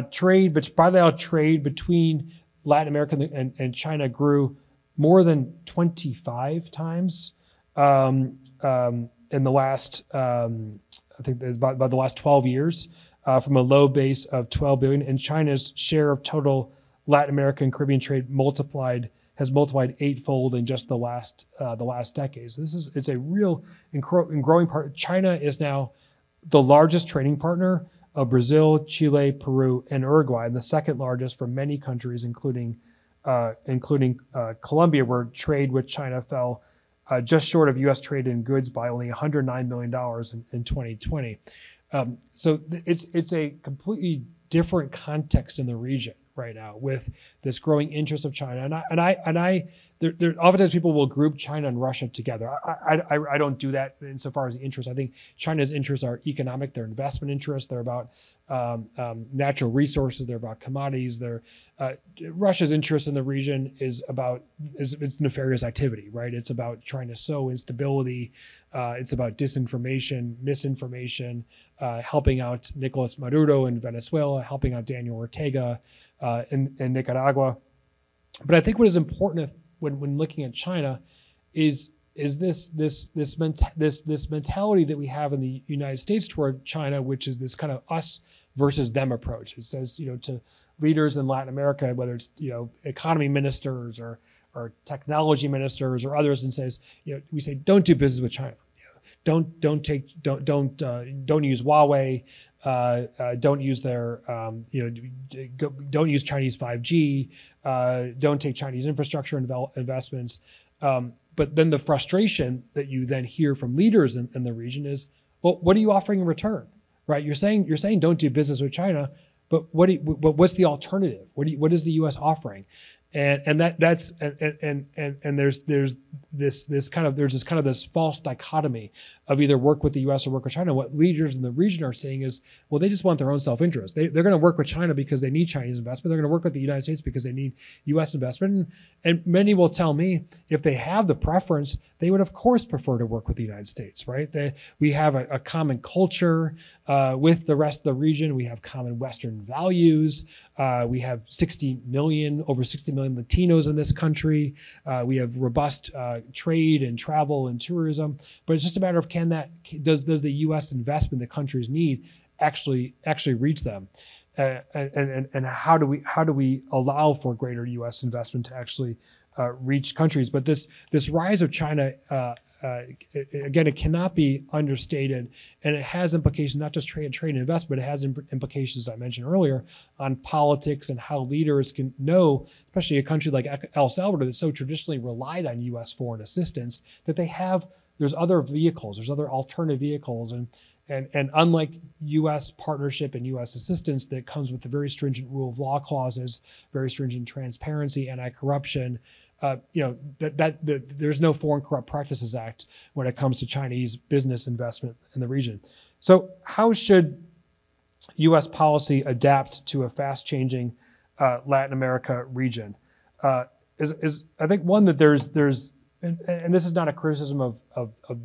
Trade, but bilateral trade between Latin America and China grew more than 25 times. In the last, I think about the last 12 years, from a low base of 12 billion, and China's share of total Latin American and Caribbean trade has multiplied eightfold in just the last decade. So it's a real and growing part. China is now the largest trading partner of Brazil, Chile, Peru, and Uruguay, and the second largest for many countries, including Colombia, where trade with China fell just short of U.S. trade in goods by only $109 million in 2020. So it's a completely different context in the region right now with this growing interest of China. And oftentimes people will group China and Russia together. I don't do that insofar as the interests. I think China's interests are economic, they're investment interests, they're about natural resources, they're about commodities. Russia's interest in the region is about it's nefarious activity, right? It's about trying to sow instability. It's about disinformation, misinformation, helping out Nicolas Maduro in Venezuela, helping out Daniel Ortega in Nicaragua. But I think what is important when looking at China is this mentality that we have in the United States toward China, which is this kind of us versus them approach. It says, to leaders in Latin America, whether it's economy ministers or technology ministers or others, and says, we say don't do business with China, don't use Huawei. Don't use their, don't use Chinese 5G, don't take Chinese infrastructure investments. But then the frustration that you then hear from leaders in the region is, well, what are you offering in return, right? You're saying don't do business with China, but what's the alternative? What is the U.S. offering? And there's this false dichotomy of either work with the U.S. or work with China. What leaders in the region are saying is, well, they just want their own self-interest. They're going to work with China because they need Chinese investment. They're going to work with the United States because they need U.S. investment. And many will tell me if they have the preference, they would of course prefer to work with the United States, right? We have a common culture with the rest of the region. We have common Western values. We have over 60 million Latinos in this country. We have robust trade and travel and tourism. But it's just a matter of does the U.S. investment that countries need actually reach them, and how do we allow for greater U.S. investment to actually reach countries? But this rise of China, again, it cannot be understated, and it has implications not just trade and investment, but it has implications, as I mentioned earlier, on politics and how leaders can know, especially a country like El Salvador that's so traditionally relied on U.S. foreign assistance, that they have. There's other vehicles, there's other alternative vehicles, and unlike U.S. partnership and U.S. assistance that comes with the very stringent rule of law clauses, very stringent transparency, anti-corruption, there's no Foreign Corrupt Practices Act when it comes to Chinese business investment in the region. So how should U.S. policy adapt to a fast-changing Latin America region? I think one that there's and this is not a criticism of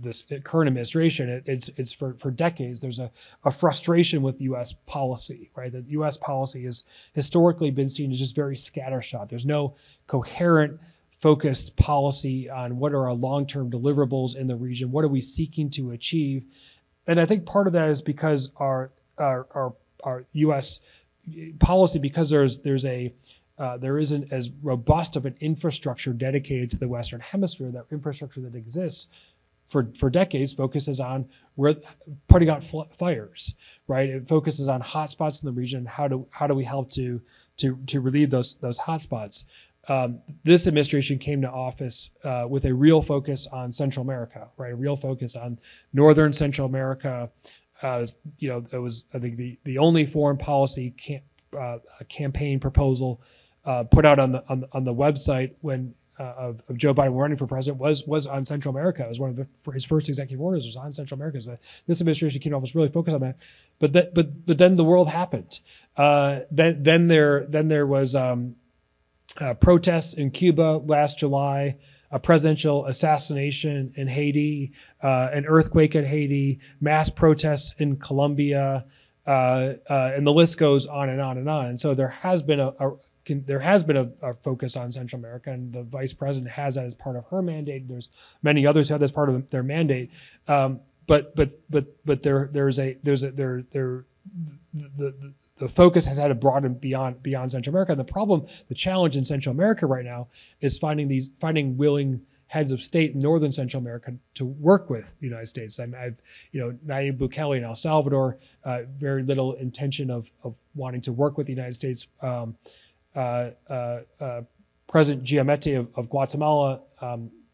this current administration. It's for decades. There's a frustration with U.S. policy, right? That U.S. policy has historically been seen as just very scattershot. There's no coherent, focused policy on what are our long-term deliverables in the region. What are we seeking to achieve? And I think part of that is because our U.S. policy, because there isn't as robust of an infrastructure dedicated to the Western Hemisphere. That infrastructure that exists for decades focuses on putting out fires, right? It focuses on hotspots in the region. How do we help to relieve those hotspots? This administration came to office with a real focus on Central America, right? A real focus on northern Central America. It was, I think, the only foreign policy campaign proposal put out on the website when of Joe Biden running for president was on Central America. It was one of his first executive orders was on Central America. So this administration came off was really focused on that, but then the world happened. Then there was protests in Cuba last July, a presidential assassination in Haiti, an earthquake in Haiti, mass protests in Colombia. And the list goes on and on and on. And so there has been a focus on Central America, and the vice president has that as part of her mandate. There's many others who have that as part of their mandate. But the focus has had to broaden beyond Central America. And the challenge in Central America right now is finding willing heads of state in northern Central America to work with the United States. Nayib Bukele in El Salvador, very little intention of wanting to work with the United States. President Giamatti of Guatemala,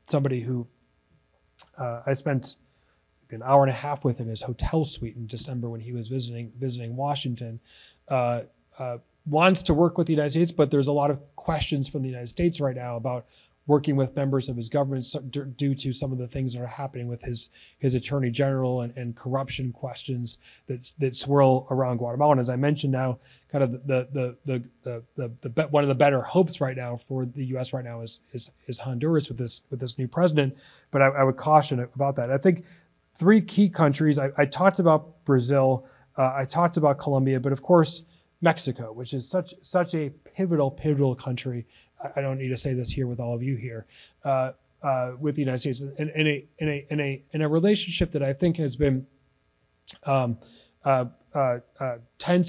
somebody who I spent an hour and a half with him in his hotel suite in December when he was visiting Washington. Wants to work with the United States, but there's a lot of questions from the United States right now about working with members of his government due to some of the things that are happening with his attorney general and corruption questions that swirl around Guatemala. And as I mentioned, now kind of one of the better hopes right now for the U.S. right now is Honduras with this new president. But I would caution about that. I think three key countries. I talked about Brazil. I talked about Colombia, but of course Mexico, which is such a pivotal country. I don't need to say this here with all of you here, with the United States in a relationship that I think has been tense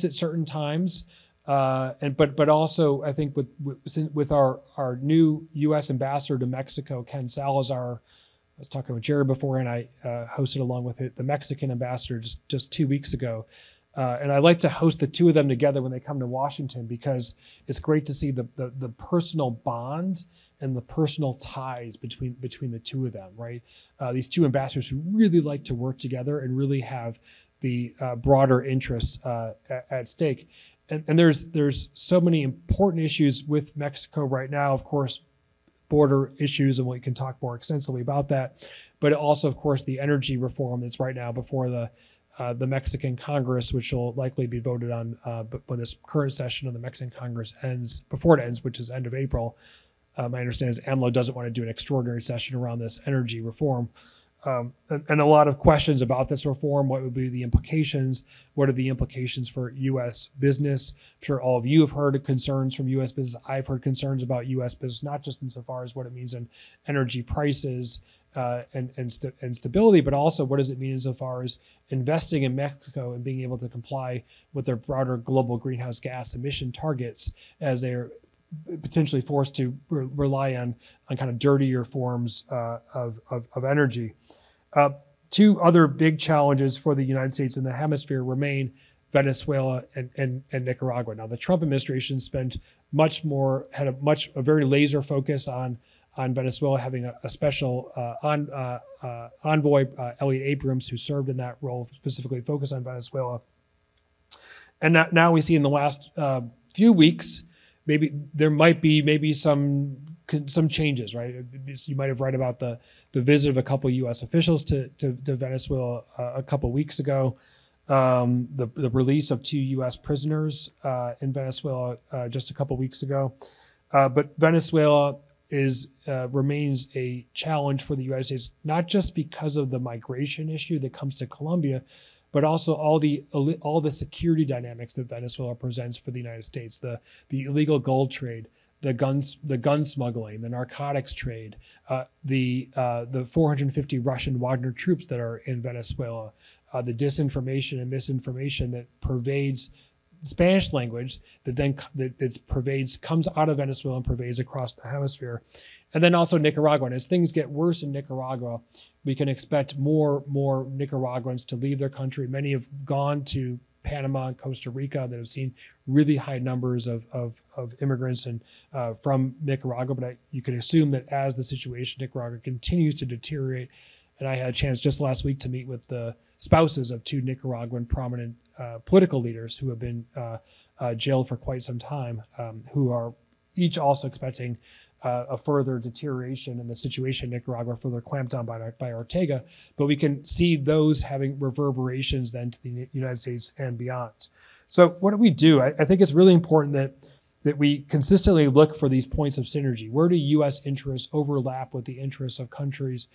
at certain times, but also I think with our new U.S. ambassador to Mexico, Ken Salazar. I was talking with Jared before, and I hosted along with the Mexican ambassador just 2 weeks ago. And I like to host the two of them together when they come to Washington, because it's great to see the personal bond and the personal ties between the two of them, right? These two ambassadors who really like to work together and really have the broader interests at stake. And there's so many important issues with Mexico right now, of course, border issues, and we can talk more extensively about that. But also, of course, the energy reform that's right now before the Mexican Congress, which will likely be voted on when this current session of the Mexican Congress ends, before it ends, which is end of April. My understanding is AMLO doesn't want to do an extraordinary session around this energy reform. And a lot of questions about this reform. What would be the implications? What are the implications for U.S. business? I'm sure all of you have heard concerns from U.S. business. I've heard concerns about U.S. business, not just insofar as what it means in energy prices, and stability, but also what does it mean insofar as investing in Mexico and being able to comply with their broader global greenhouse gas emission targets, as they're potentially forced to rely on kind of dirtier forms of energy. Two other big challenges for the United States and the hemisphere remain Venezuela and Nicaragua. Now, the Trump administration had a very laser focus on Venezuela, having a special envoy, Elliot Abrams, who served in that role, specifically focused on Venezuela. And now we see in the last few weeks, there might be some changes, right? You might have read about the visit of a couple of U.S. officials to Venezuela a couple of weeks ago, the release of 2 U.S. prisoners in Venezuela just a couple of weeks ago. But Venezuela remains a challenge for the United States, not just because of the migration issue that comes to Colombia, but also all the security dynamics that Venezuela presents for the United States: the illegal gold trade, the gun smuggling, the narcotics trade, the 450 Russian Wagner troops that are in Venezuela, the disinformation and misinformation that pervades Spanish language, comes out of Venezuela and pervades across the hemisphere. And then also Nicaragua. And as things get worse in Nicaragua, we can expect more Nicaraguans to leave their country. Many have gone to Panama and Costa Rica, that have seen really high numbers of immigrants and from Nicaragua. But you can assume that as the situation in Nicaragua continues to deteriorate, and I had a chance just last week to meet with the spouses of 2 Nicaraguan prominent political leaders who have been jailed for quite some time, who are each also expecting a further deterioration in the situation in Nicaragua, further clamped on by Ortega. But we can see those having reverberations then to the United States and beyond. So what do we do? I think it's really important that we consistently look for these points of synergy. Where do U.S. interests overlap with the interests of countries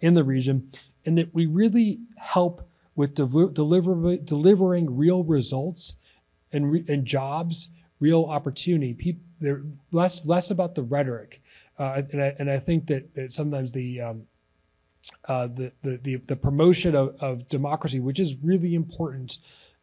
in the region? And that we really help with delivering real results and jobs, real opportunity. People, they're less about the rhetoric, and I think that sometimes the promotion of democracy, which is really important,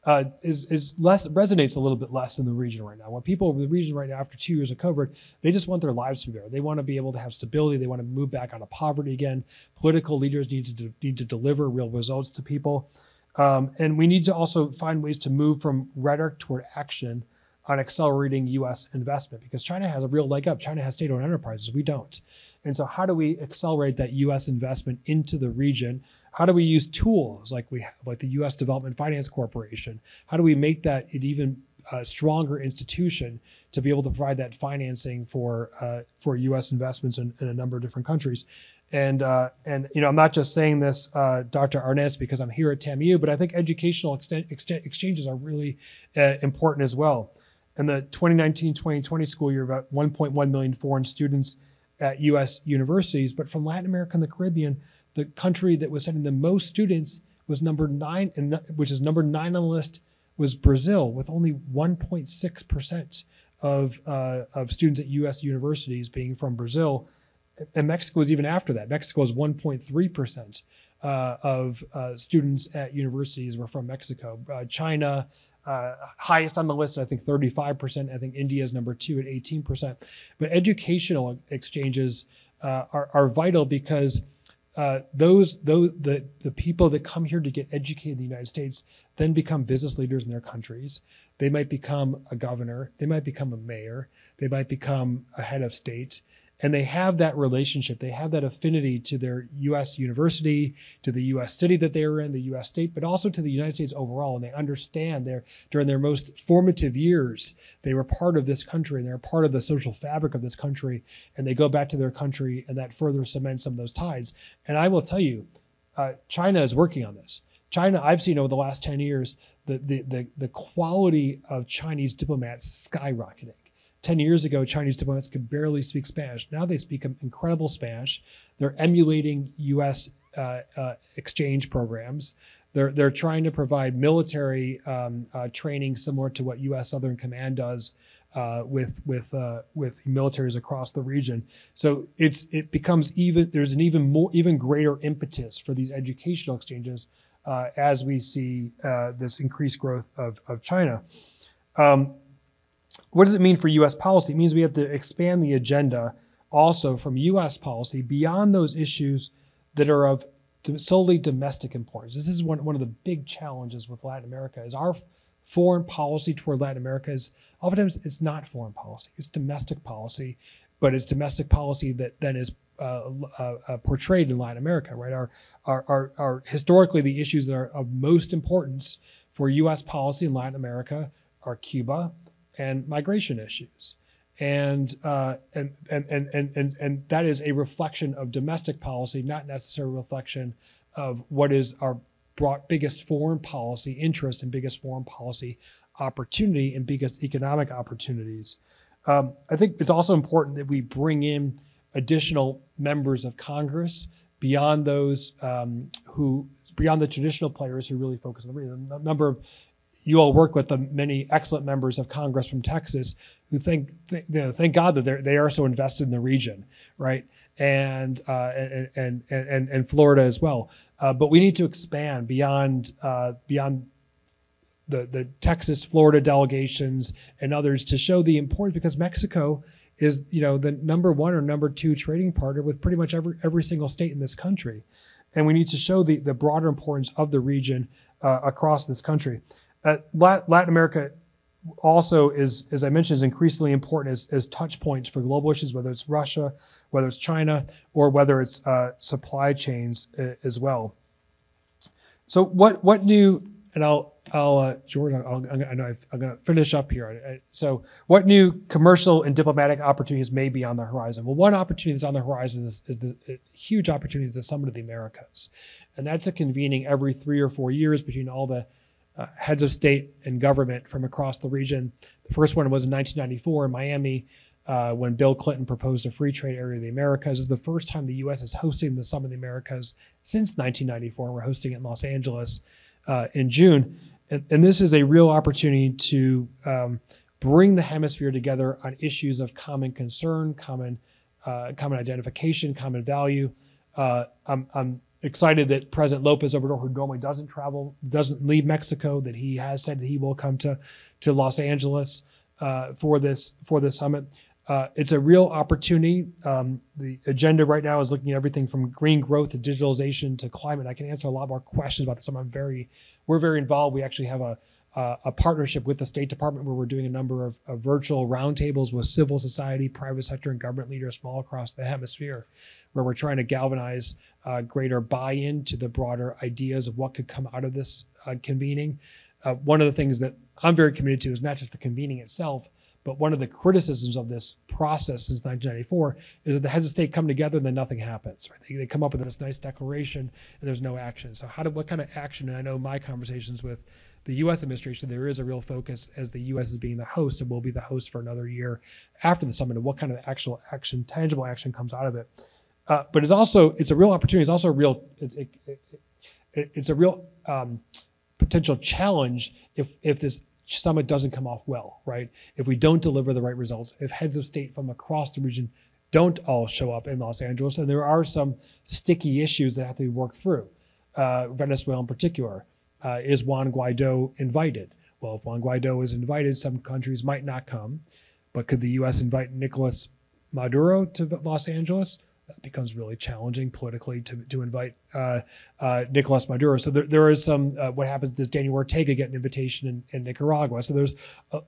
resonates a little bit less in the region right now. When people in the region right now, after 2 years of COVID, they just want their lives to be better. They want to be able to have stability. They want to move back out of poverty again. Political leaders need to deliver real results to people, and we need to also find ways to move from rhetoric toward action on accelerating U.S. investment, because China has a real leg up. China has state-owned enterprises. We don't. And so how do we accelerate that U.S. investment into the region? How do we use tools like we have, like the U.S. Development Finance Corporation? How do we make that an even stronger institution to be able to provide that financing for U.S. investments in a number of different countries? And you know, I'm not just saying this, Dr. Arnaz, because I'm here at TAMU, but I think educational exchanges are really important as well. In the 2019-2020 school year, about 1.1 million foreign students at U.S. universities, but from Latin America and the Caribbean, the country that was sending the most students was number 9, which is number 9 on the list, was Brazil, with only 1.6% of students at U.S. universities being from Brazil. And Mexico is even after that. Mexico is 1.3% of students at universities were from Mexico. China, highest on the list, I think 35%. I think India is number 2 at 18%. But educational exchanges are vital because the people that come here to get educated in the United States then become business leaders in their countries. They might become a governor. They might become a mayor. They might become a head of state. And they have that relationship. They have that affinity to their U.S. university, to the U.S. city that they were in, the U.S. state, but also to the United States overall. And they understand during their most formative years, they were part of this country and they're part of the social fabric of this country. And they go back to their country and that further cements some of those ties. And I will tell you, China is working on this. China, I've seen over the last 10 years, the quality of Chinese diplomats skyrocketing. 10 years ago, Chinese diplomats could barely speak Spanish. Now they speak incredible Spanish. They're emulating U.S. exchange programs. They're trying to provide military training similar to what U.S. Southern Command does with militaries across the region. So it becomes there's an even greater impetus for these educational exchanges as we see this increased growth of China. What does it mean for U.S. policy? It means we have to expand the agenda also from U.S. policy beyond those issues that are of solely domestic importance. This is one of the big challenges with Latin America is our foreign policy toward Latin America is oftentimes it's not foreign policy. It's domestic policy, but it's domestic policy that then is portrayed in Latin America, right? Our historically the issues that are of most importance for U.S. policy in Latin America are Cuba and migration issues, and that is a reflection of domestic policy, not necessarily a reflection of what is our biggest foreign policy interest and biggest foreign policy opportunity and biggest economic opportunities. I think it's also important that we bring in additional members of Congress beyond those beyond the traditional players who really focus on the region. A number of you all work with the many excellent members of Congress from Texas who thank God that they are so invested in the region, right? And Florida as well. But we need to expand beyond the Texas, Florida delegations and others to show the importance, because Mexico is, you know, the number 1 or number 2 trading partner with pretty much every single state in this country, and we need to show the broader importance of the region across this country. Latin America also is, as I mentioned, is increasingly important as touch points for global issues, whether it's Russia, whether it's China, or whether it's supply chains as well. So what new, and I'm going to finish up here. So what new commercial and diplomatic opportunities may be on the horizon? Well, one opportunity that's on the horizon is the huge opportunity is the Summit of the Americas. And that's a convening every 3 or 4 years between all the heads of state and government from across the region. The first one was in 1994 in Miami when Bill Clinton proposed a free trade area of the Americas. This is the first time the U.S. is hosting the Summit of the Americas since 1994. We're hosting it in Los Angeles in June. And this is a real opportunity to bring the hemisphere together on issues of common concern, common identification, common value. I'm excited that President López Obrador, who normally doesn't leave Mexico, that he has said that he will come to Los Angeles for this summit. It's a real opportunity. The agenda right now is looking at everything from green growth to digitalization to climate. I can answer a lot more questions about this. We're very involved. We actually have a a partnership with the State Department where we're doing a number of virtual roundtables with civil society, private sector, and government leaders from all across the hemisphere, where we're trying to galvanize greater buy-in to the broader ideas of what could come out of this convening. One of the things that I'm very committed to is not just the convening itself, but one of the criticisms of this process since 1994 is that the heads of state come together and then nothing happens. Right? They come up with this nice declaration and there's no action. So what kind of action? And I know my conversations with the U.S. administration, there is a real focus as the U.S. is being the host and will be the host for another year after the summit of what kind of actual action, tangible action comes out of it. But it's also, it's a real opportunity. It's also a real, it's a real potential challenge if this summit doesn't come off well, right? If we don't deliver the right results, if heads of state from across the region don't all show up in Los Angeles, and there are some sticky issues that have to be worked through. Venezuela in particular, is Juan Guaido invited? Well, if Juan Guaido is invited, some countries might not come, but could the US invite Nicolas Maduro to Los Angeles? That becomes really challenging politically to invite Nicolas Maduro. So there is some, what happens, does Daniel Ortega get an invitation in Nicaragua? So there's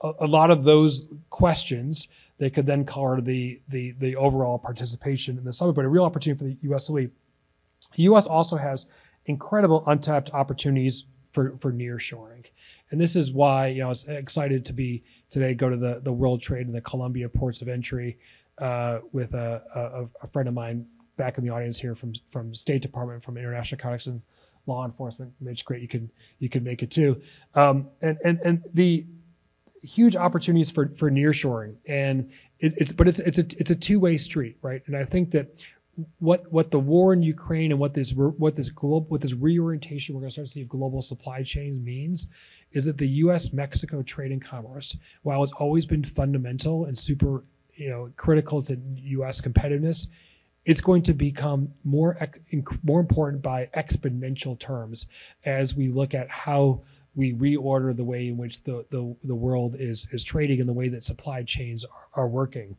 a lot of those questions that could then color the overall participation in the summit, but a real opportunity for the U.S. to lead. The U.S. also has incredible untapped opportunities for nearshoring. And this is why, you know, I was excited to be today, go to the World Trade and the Columbia ports of entry with a friend of mine back in the audience here from State Department, from International Contacts and Law Enforcement. Mitch, great, you can make it too. And the huge opportunities for nearshoring, and it's a two-way street, right? And I think that what the war in Ukraine and what this reorientation we're going to start to see of global supply chains means is that the U.S.-Mexico trade and commerce, while it's always been fundamental and super, you know, critical to U.S. competitiveness, it's going to become more important by exponential terms as we look at how we reorder the way in which the world is trading and the way that supply chains are working.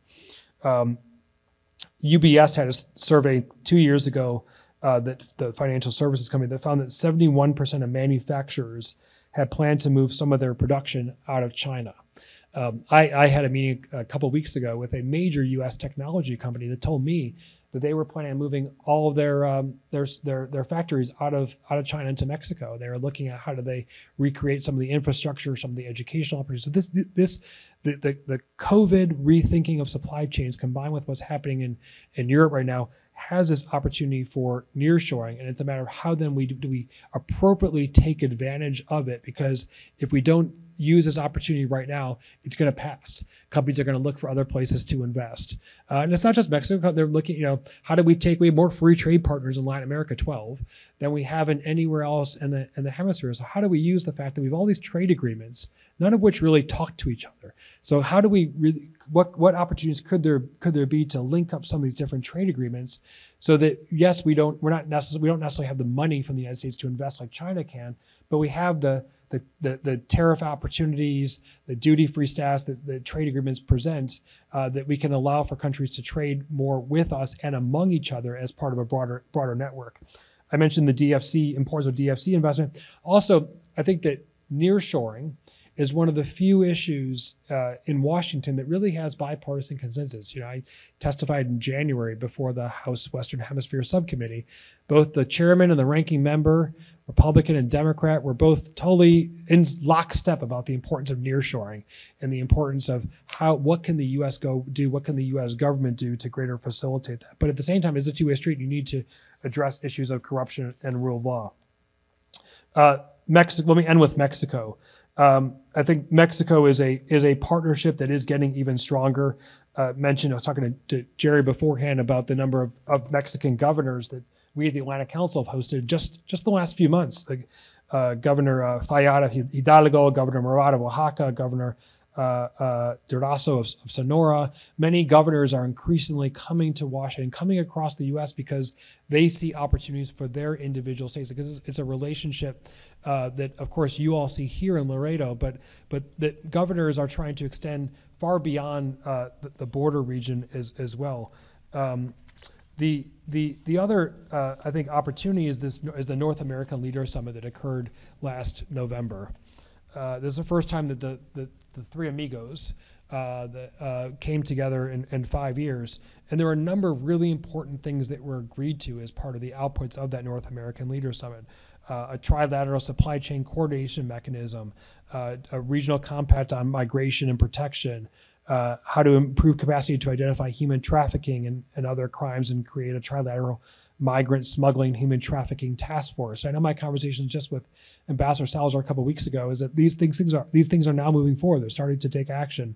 UBS had a survey 2 years ago that the financial services company that found that 71% of manufacturers had planned to move some of their production out of China. I had a meeting a couple of weeks ago with a major U.S. technology company that told me that they were planning on moving all of their factories out of China into Mexico. They were looking at how do they recreate some of the infrastructure, some of the educational opportunities. So the COVID rethinking of supply chains combined with what's happening in Europe right now has this opportunity for nearshoring, and it's a matter of how then do we appropriately take advantage of it, because if we don't use this opportunity right now, it's going to pass. Companies are going to look for other places to invest. And it's not just Mexico. They're looking, you know, how do we take, we have more free trade partners in Latin America, 12, than we have in anywhere else in the hemisphere. So how do we use the fact that we have all these trade agreements, none of which really talk to each other? So how do we really, what opportunities could there be to link up some of these different trade agreements so that, yes, we don't necessarily have the money from the United States to invest like China can, but we have the tariff opportunities, the duty-free status that the trade agreements present, that we can allow for countries to trade more with us and among each other as part of a broader network. I mentioned the DFC, importance of DFC investment. Also, I think that nearshoring is one of the few issues in Washington that really has bipartisan consensus. You know, I testified in January before the House Western Hemisphere Subcommittee. Both the chairman and the ranking member, Republican and Democrat, were both totally in lockstep about the importance of nearshoring and the importance of what can the U.S. what can the U.S. government do to greater facilitate that. But at the same time, it's a two-way street. You need to address issues of corruption and rule of law. Mexico. Let me end with Mexico. I think Mexico is a partnership that is getting even stronger. I was talking to Jerry beforehand about the number of Mexican governors that we at the Atlantic Council have hosted just the last few months. Like, Governor Fayad of Hidalgo, Governor Murad of Oaxaca, Governor Durazo of Sonora. Many governors are increasingly coming to Washington, coming across the U.S. because they see opportunities for their individual states, because it's a relationship that, of course, you all see here in Laredo, but that governors are trying to extend far beyond the border region as well. The other I think opportunity is the North American Leaders Summit that occurred last November. This is the first time that the three amigos came together in 5 years. And there were a number of really important things that were agreed to as part of the outputs of that North American Leaders Summit. A trilateral supply chain coordination mechanism, a regional compact on migration and protection, how to improve capacity to identify human trafficking and other crimes, and create a trilateral migrant smuggling human trafficking task force. I know my conversation just with Ambassador Salazar a couple of weeks ago is that these things are now moving forward. They're starting to take action,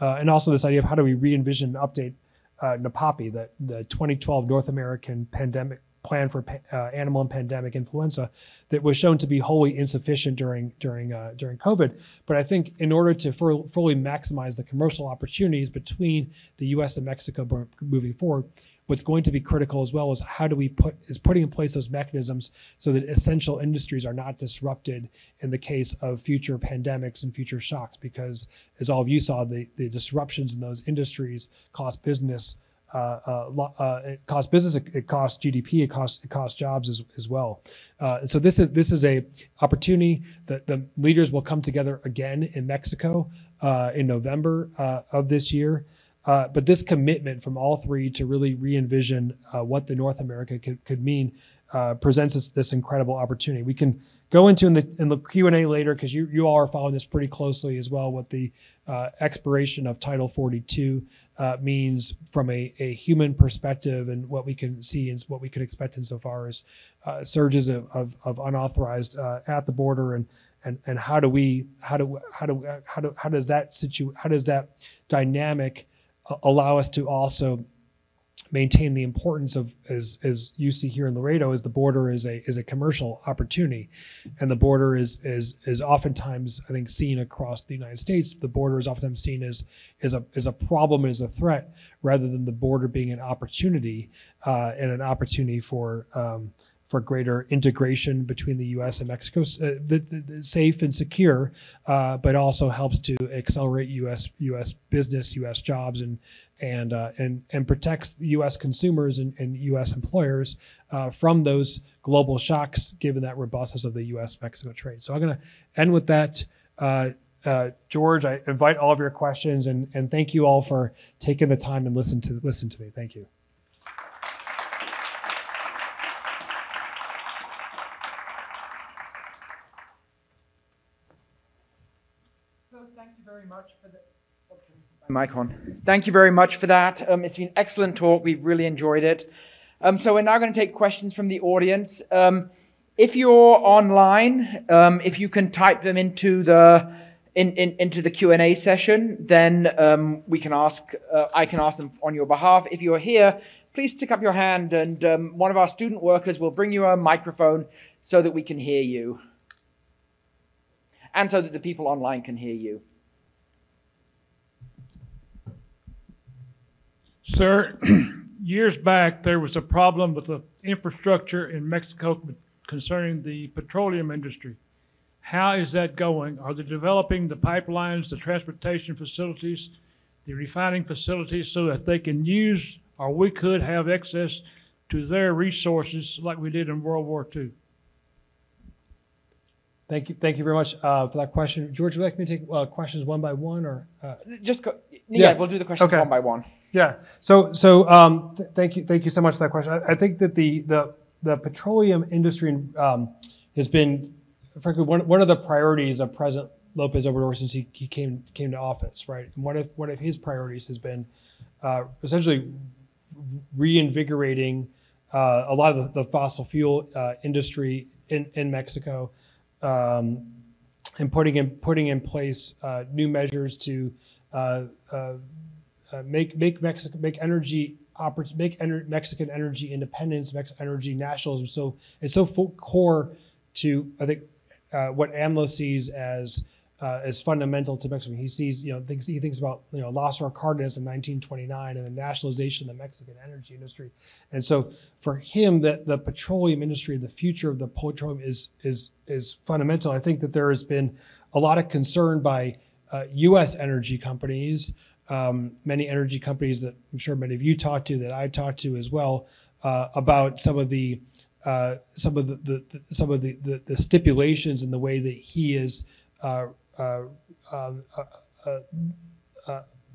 and also this idea of how do we re-envision and update NAPAPI, the 2012 North American pandemic plan for animal and pandemic influenza that was shown to be wholly insufficient during COVID. But I think in order to fully maximize the commercial opportunities between the U.S. and Mexico moving forward, what's going to be critical as well is how do we putting in place those mechanisms so that essential industries are not disrupted in the case of future pandemics and future shocks, because as all of you saw, the disruptions in those industries cost business. It costs business, it costs GDP, it costs jobs as well. And so this is a opportunity that the leaders will come together again in Mexico in November of this year. But this commitment from all three to really re-envision what the North America could mean presents us this incredible opportunity. We can go into in the Q&A later, because you all are following this pretty closely as well, what the expiration of Title 42 means from a human perspective, and what we can see and what we could expect insofar as surges of unauthorized at the border, and how does that dynamic allow us to also maintain the importance of, as you see here in Laredo, is the border is a commercial opportunity, and the border is oftentimes, I think, seen across the United States. The border is oftentimes seen as a problem, as a threat, rather than the border being an opportunity and an opportunity for greater integration between the U.S. and Mexico, safe and secure, but also helps to accelerate U.S. business, U.S. jobs, and protects U.S. consumers and U.S. employers from those global shocks, given that robustness of the U.S.-Mexico trade. So I'm going to end with that. George, I invite all of your questions, and thank you all for taking the time and listen to me. Thank you. Mic on. Thank you very much for that. It's been an excellent talk. We've really enjoyed it. So we're now going to take questions from the audience. If you're online, if you can type them into the Q&A session, then I can ask them on your behalf. If you're here, please stick up your hand, and one of our student workers will bring you a microphone so that we can hear you, and so that the people online can hear you. Sir, years back, there was a problem with the infrastructure in Mexico concerning the petroleum industry. How is that going? Are they developing the pipelines, the transportation facilities, the refining facilities, so that they can use, or we could have access to their resources like we did in World War II? Thank you very much for that question. George, would you like me to take questions one by one, or? We'll do the questions one by one. Yeah. Thank you so much for that question. I think that the petroleum industry has been, frankly, one of the priorities of President López Obrador since he came to office, right? And one of his priorities has been essentially reinvigorating a lot of the fossil fuel industry in Mexico, and putting in place new measures to make Mexican energy independence, energy nationalism. So it's so core to, I think, what AMLO sees as fundamental to Mexico. He sees, he thinks about, Lázaro Cárdenas in 1929 and the nationalization of the Mexican energy industry. And so for him, that the petroleum industry, the future of the petroleum is fundamental. I think that there has been a lot of concern by U.S. energy companies. Many energy companies that I'm sure many of you talked to, that I talked to as well, about some of the stipulations in the way that he is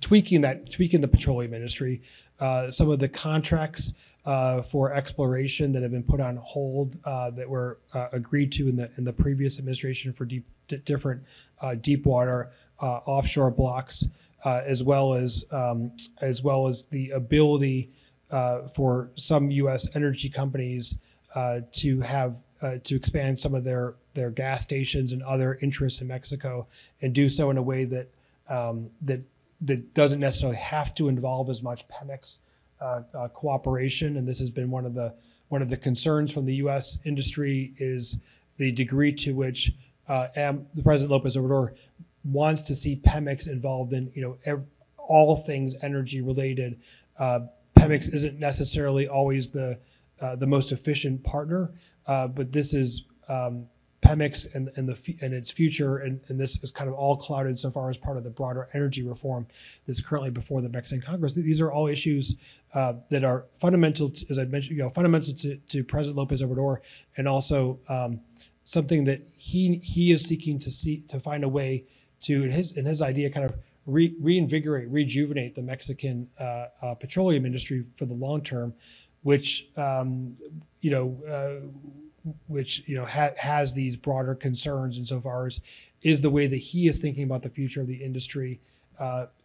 tweaking the petroleum industry. Some of the contracts for exploration that have been put on hold that were agreed to in the previous administration for different deep water offshore blocks, as well as the ability for some U.S. energy companies to expand some of their gas stations and other interests in Mexico, and do so in a way that that doesn't necessarily have to involve as much Pemex cooperation. And this has been one of the concerns from the U.S. industry, is the degree to which President López Obrador wants to see Pemex involved in all things energy related. Pemex isn't necessarily always the most efficient partner, but this is Pemex and its future, and this is kind of all clouded so far as part of the broader energy reform that's currently before the Mexican Congress. These are all issues that are fundamental, to, as I mentioned, fundamental to President López Obrador, and also something that he is seeking to find a way to, in his idea, kind of reinvigorate, rejuvenate the Mexican petroleum industry for the long term, which has these broader concerns insofar as is the way that he is thinking about the future of the industry,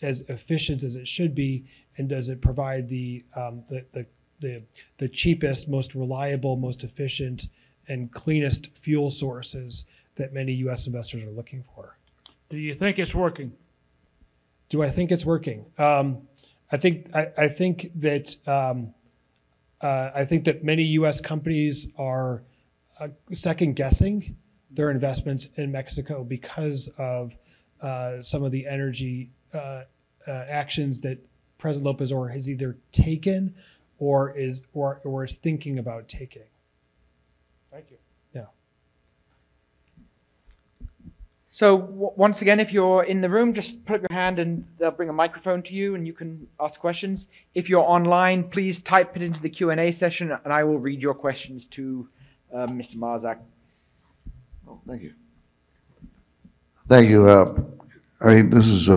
as efficient as it should be, and does it provide the cheapest, most reliable, most efficient, and cleanest fuel sources that many U.S. investors are looking for. Do you think it's working? Do I think it's working? I think that many U.S. companies are second guessing their investments in Mexico because of some of the energy actions that President López Obrador has either taken or is thinking about taking. Thank you. So once again, if you're in the room, just put up your hand and they'll bring a microphone to you and you can ask questions. If you're online, please type it into the Q&A session and I will read your questions to Mr. Marczak. Oh, thank you. Thank you. I mean, this is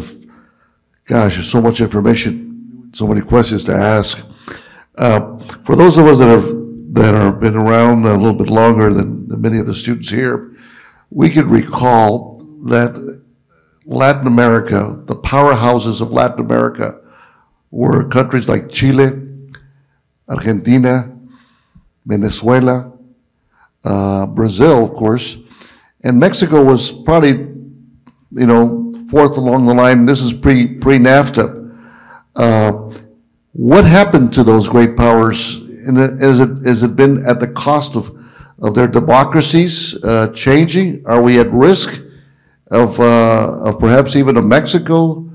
gosh, there's so much information, so many questions to ask. For those of us that have been around a little bit longer than many of the students here, we could recall that Latin America, the powerhouses of Latin America, were countries like Chile, Argentina, Venezuela, Brazil, of course, and Mexico was probably, fourth along the line. This is pre-NAFTA. What happened to those great powers? And has it been at the cost of their democracies changing? Are we at risk of perhaps even of Mexico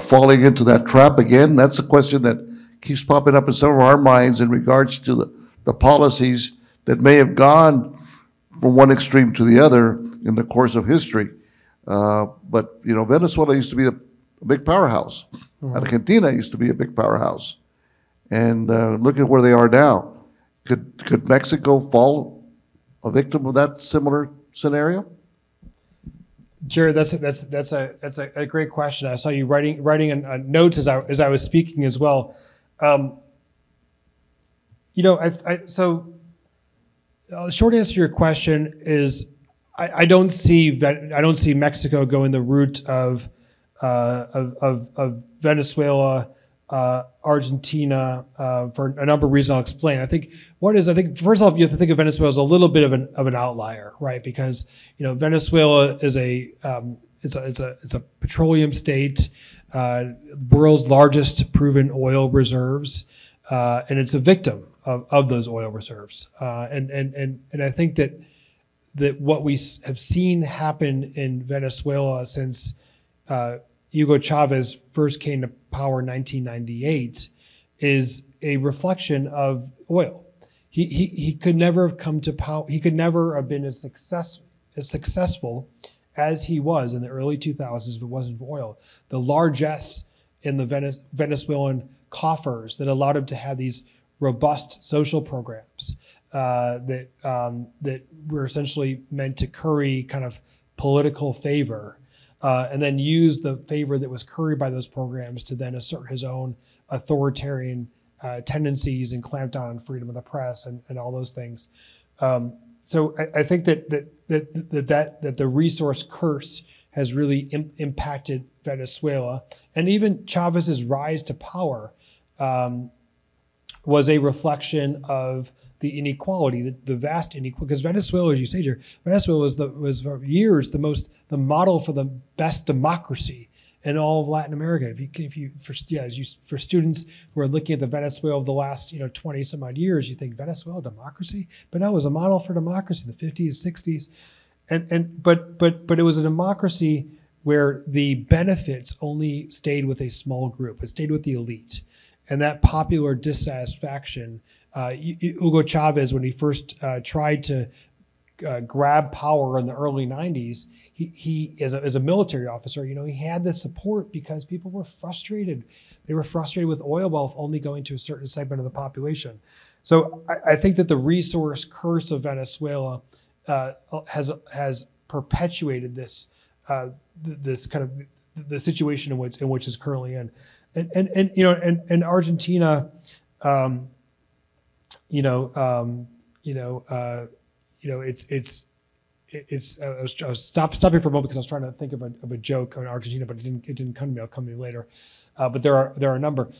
falling into that trap again? That's a question that keeps popping up in some of our minds in regards to the policies that may have gone from one extreme to the other in the course of history. But Venezuela used to be a big powerhouse. Mm-hmm. Argentina used to be a big powerhouse. And look at where they are now. Could Mexico fall a victim of that similar scenario? Jared, that's a great question. I saw you writing notes as I was speaking as well. So the short answer to your question is I don't see Mexico going the route of Venezuela, Argentina, for a number of reasons I'll explain. I think first off, you have to think of Venezuela as a little bit of an outlier, right? Because Venezuela is a petroleum state, the world's largest proven oil reserves, and it's a victim of those oil reserves. And I think that what we have seen happen in Venezuela since Hugo Chavez first came to power in 1998 is a reflection of oil. He could never have come to power. He could never have been as successful as he was in the early 2000s if it wasn't for oil. The largesse in the Venezuelan coffers that allowed him to have these robust social programs that were essentially meant to curry kind of political favor, and then use the favor that was curried by those programs to then assert his own authoritarian tendencies and clamp down on freedom of the press and all those things. So I think that the resource curse has really impacted Venezuela, and even Chavez's rise to power was a reflection of the inequality, the vast inequality. Because Venezuela, as you say, Venezuela was for years the model for the best democracy in all of Latin America. For students who are looking at the Venezuela of the last 20 some odd years, you think Venezuela democracy, but no, it was a model for democracy in the 50s, 60s, but it was a democracy where the benefits only stayed with a small group. It stayed with the elite, and that popular dissatisfaction. Hugo Chavez, when he first tried to grab power in the early 90s, he as a military officer, he had the support because people were frustrated. They were frustrated with oil wealth only going to a certain segment of the population. So I think that the resource curse of Venezuela has perpetuated this this kind of the situation in which it's currently in, and Argentina. I was stopping for a moment because I was trying to think of a joke on Argentina, but it didn't come to me. I'll come to me later. But there are a number.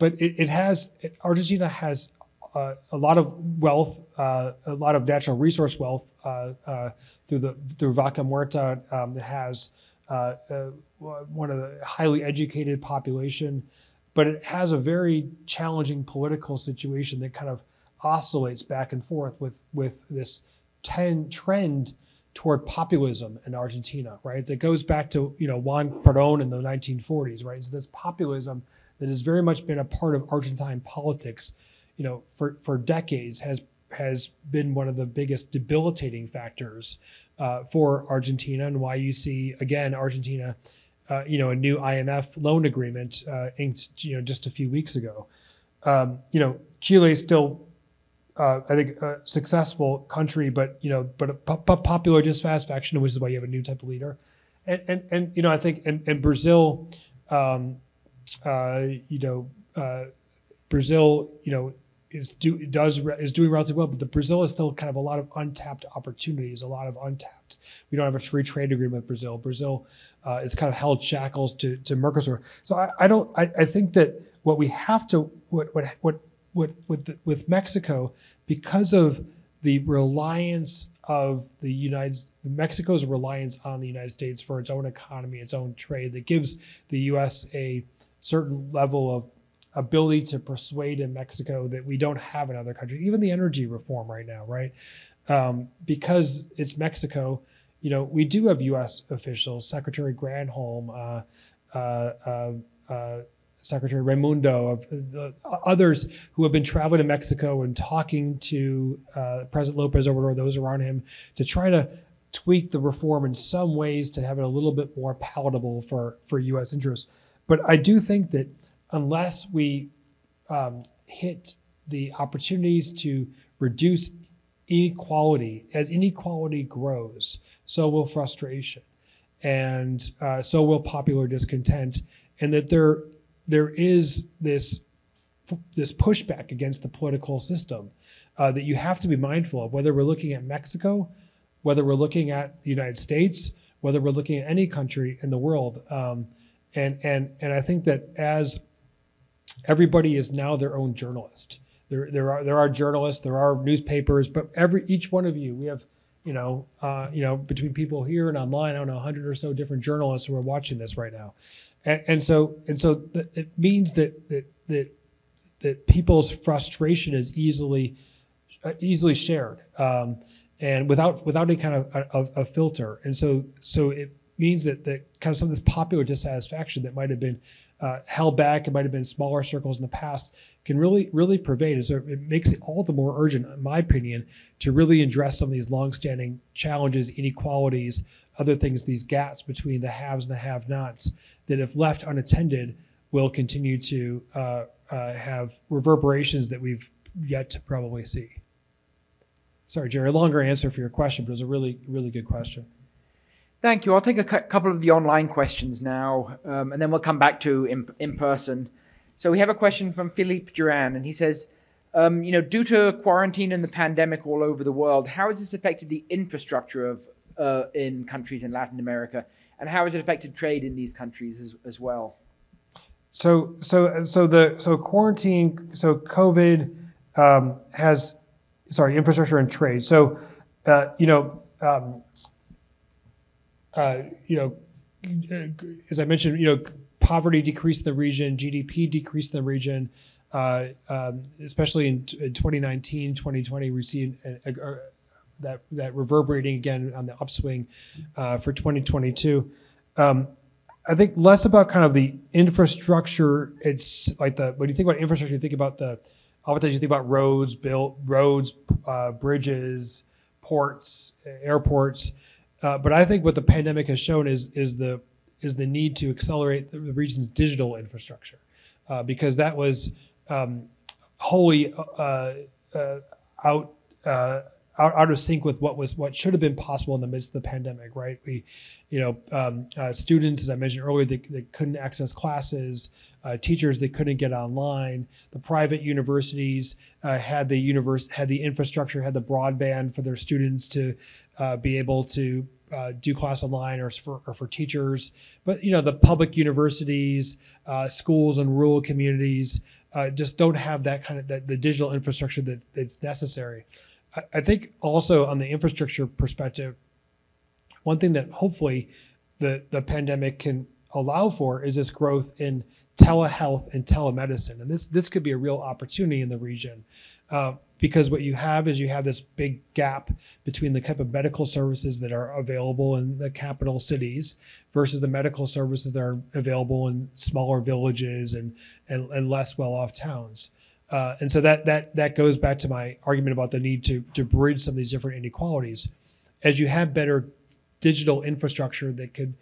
Argentina has a lot of wealth, a lot of natural resource wealth through Vaca Muerta. It has one of the highly educated population. But it has a very challenging political situation that kind of oscillates back and forth with this trend toward populism in Argentina, right? That goes back to Juan Perón in the 1940s, right? So this populism that has very much been a part of Argentine politics, for decades has been one of the biggest debilitating factors for Argentina, and why you see again Argentina. A new IMF loan agreement inked, just a few weeks ago. Chile is still, I think, a successful country, but a popular dissatisfaction, which is why you have a new type of leader. And I think in Brazil, Brazil, is doing relatively well, but Brazil is still kind of a lot of untapped opportunities, We don't have a free trade agreement with Brazil. Brazil is kind of held shackles to Mercosur. So I think that with Mexico, because of the reliance of Mexico's reliance on the United States for its own economy, its own trade, that gives the U.S. a certain level of ability to persuade in Mexico that we don't have another country, even the energy reform right now, right? Because it's Mexico, we do have U.S. officials, Secretary Granholm, Secretary Raimundo, others who have been traveling to Mexico and talking to President López Obrador, those around him, to try to tweak the reform in some ways to have it a little bit more palatable for U.S. interests. But I do think that unless we hit the opportunities to reduce inequality, as inequality grows, so will frustration, and so will popular discontent, and that there is this pushback against the political system that you have to be mindful of, whether we're looking at Mexico, whether we're looking at the United States, whether we're looking at any country in the world, and I think that as everybody is now their own journalist. There are journalists, there are newspapers, but each one of you, we have, between people here and online, I don't know, 100 or so different journalists who are watching this right now, and so it means that people's frustration is easily shared, and without any kind of filter, and so it means that kind of some of this popular dissatisfaction that might have been held back, it might have been smaller circles in the past, can really pervade. And so it makes it all the more urgent, in my opinion, to really address some of these longstanding challenges, inequalities, other things, these gaps between the haves and the have-nots that, if left unattended, will continue to have reverberations that we've yet to probably see. Sorry, Jerry, a longer answer for your question, but it was a really, really good question. Thank you. I'll take a couple of the online questions now, and then we'll come back to in person. So we have a question from Philippe Duran, and he says, you know, due to quarantine and the pandemic all over the world, how has this affected the infrastructure of in countries in Latin America, and how has it affected trade in these countries as well? COVID has, sorry, infrastructure and trade. So, as I mentioned, poverty decreased in the region, GDP decreased in the region, especially in 2019, 2020, we see that reverberating again on the upswing for 2022. I think less about kind of the infrastructure. It's like when you think about infrastructure, you think about oftentimes you think about roads, bridges, ports, airports. But I think what the pandemic has shown is the need to accelerate the region's digital infrastructure, because that was wholly out of sync with what should have been possible in the midst of the pandemic, right? We, students, as I mentioned earlier, they couldn't access classes, teachers, they couldn't get online. The private universities had the infrastructure, had the broadband for their students to be able to do class online or for teachers. But, the public universities, schools in rural communities just don't have that kind of, the digital infrastructure that's necessary. I think also on the infrastructure perspective, one thing that hopefully the pandemic can allow for is this growth in telehealth and telemedicine. And this could be a real opportunity in the region, because what you have is this big gap between the type of medical services that are available in the capital cities versus the medical services that are available in smaller villages and less well-off towns. And so that goes back to my argument about the need to bridge some of these different inequalities. As you have better digital infrastructure that could,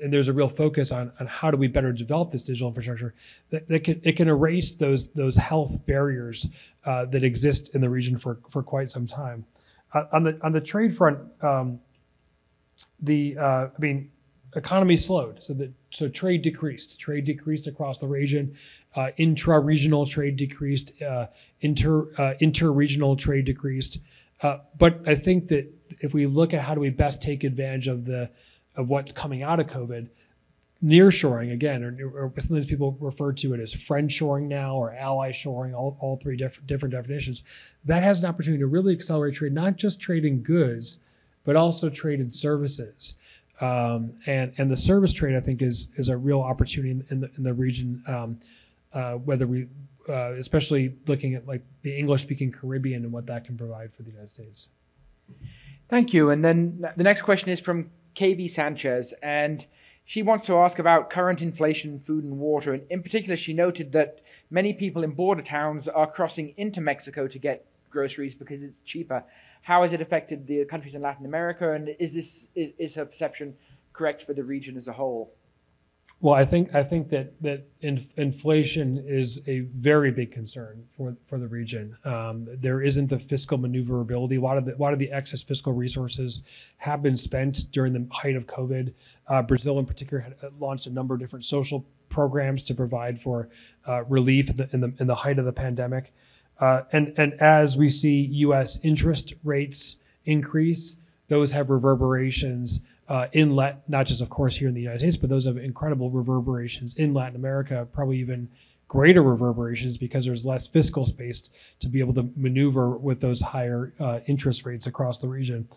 and there's a real focus on how do we better develop this digital infrastructure, it can erase those health barriers that exist in the region for quite some time. On the trade front, economy slowed, so trade decreased. Trade decreased across the region. Intra-regional trade decreased. Inter-regional trade decreased. But I think that if we look at how do we best take advantage of what's coming out of COVID, nearshoring again, or sometimes people refer to it as friend shoring now or ally shoring. All three different definitions. That has an opportunity to really accelerate trade, not just trade in goods, but also trade in services. And the service trade, I think, is a real opportunity in the region, whether we, especially looking at like the English-speaking Caribbean and what that can provide for the United States. Thank you. And then the next question is from KV Sanchez, and she wants to ask about current inflation, food and water. And in particular, she noted that many people in border towns are crossing into Mexico to get groceries because it's cheaper. How has it affected the countries in Latin America, and is her perception correct for the region as a whole? Well, I think that inflation is a very big concern for the region. There isn't the fiscal maneuverability. A lot of the excess fiscal resources have been spent during the height of COVID. Brazil, in particular, had launched a number of different social programs to provide for relief in the height of the pandemic. And as we see U.S. interest rates increase, those have reverberations in not just, of course, here in the United States, but those have incredible reverberations in Latin America, probably even greater reverberations because there's less fiscal space to be able to maneuver with those higher interest rates across the region.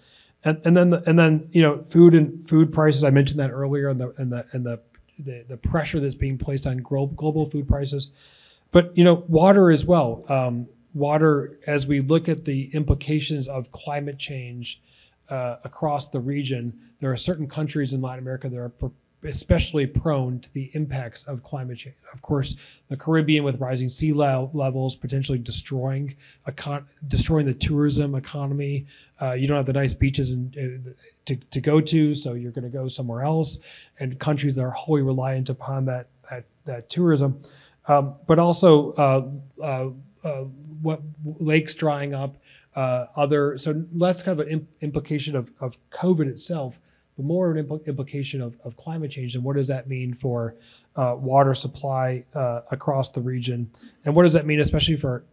And then food prices. I mentioned that earlier, and the pressure that's being placed on global food prices. But water as well. Water, as we look at the implications of climate change across the region, there are certain countries in Latin America that are especially prone to the impacts of climate change. Of course, the Caribbean with rising sea levels potentially destroying the tourism economy. You don't have the nice beaches to go to, so you're going to go somewhere else. And countries that are wholly reliant upon that tourism. But also what lakes drying up, so less kind of an implication of COVID itself, but more an implication of climate change and what does that mean for water supply across the region, and what does that mean especially for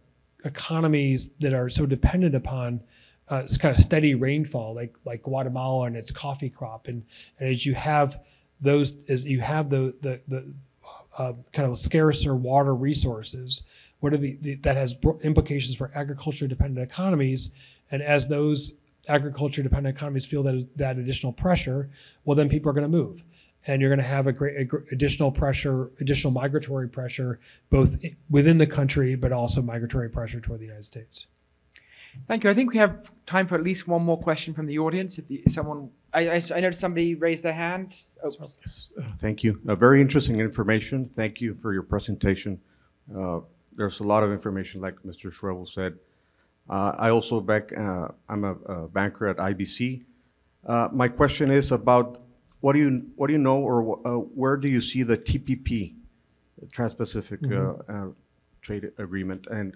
economies that are so dependent upon it's kind of steady rainfall, like Guatemala and its coffee crop, and as you have those, as you have the kind of scarcer water resources, what are the that has implications for agriculture-dependent economies, and as those agriculture-dependent economies feel that additional pressure, well, then people are going to move, and you're going to have additional migratory pressure, both within the country, but also migratory pressure toward the United States. Thank you. I think we have time for at least one more question from the audience. I noticed somebody raised their hand. Oh. Thank you. Very interesting information. Thank you for your presentation. There's a lot of information, like Mr. Schrebel said. I'm a banker at IBC. My question is about what do you know, or where do you see the TPP, Trans-Pacific Trade Agreement, and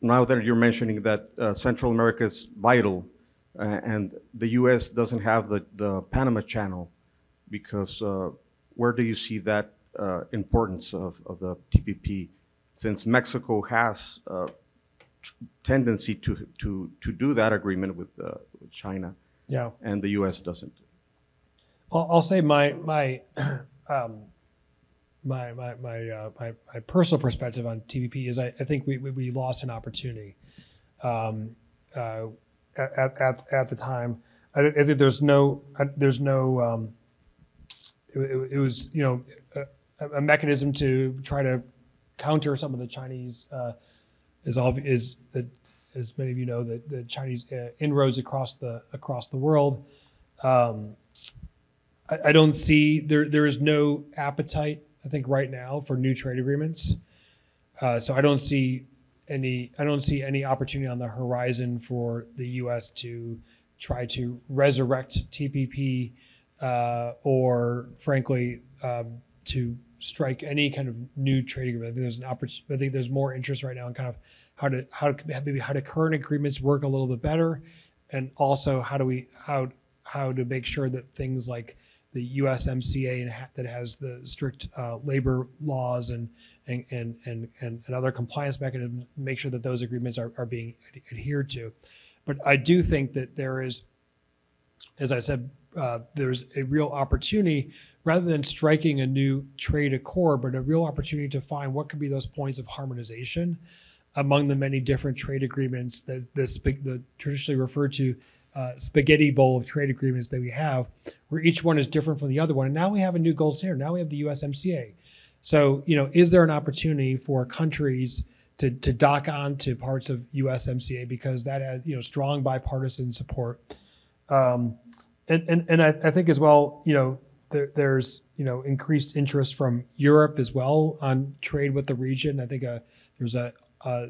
now that you're mentioning that Central America is vital, and the U.S. doesn't have the Panama Channel, because where do you see that importance of the TPP, since Mexico has a tendency to do that agreement with China, yeah, and the U.S. doesn't? I'll say my personal perspective on TPP is I think we lost an opportunity at the time. I think it was, you know, a mechanism to try to counter some of the Chinese as many of you know, that the Chinese inroads across the world. I don't see there is no appetite, I think, right now for new trade agreements. So I don't see any opportunity on the horizon for the U.S. to try to resurrect TPP, or frankly, to strike any kind of new trade agreement. I think there's more interest right now in kind of how do current agreements work a little bit better, and also how to make sure that things like the USMCA that has the strict labor laws and other compliance mechanisms, make sure that those agreements are being adhered to. But I do think that there is, as I said, there's a real opportunity, rather than striking a new trade accord, but a real opportunity to find what could be those points of harmonization among the many different trade agreements, that the traditionally referred to spaghetti bowl of trade agreements that we have, where each one is different from the other one. And now we have a new gold standard. Now we have the USMCA. So, you know, is there an opportunity for countries to dock on to parts of USMCA because that has, you know, strong bipartisan support? And I think as well, you know, there's, you know, increased interest from Europe as well on trade with the region. I think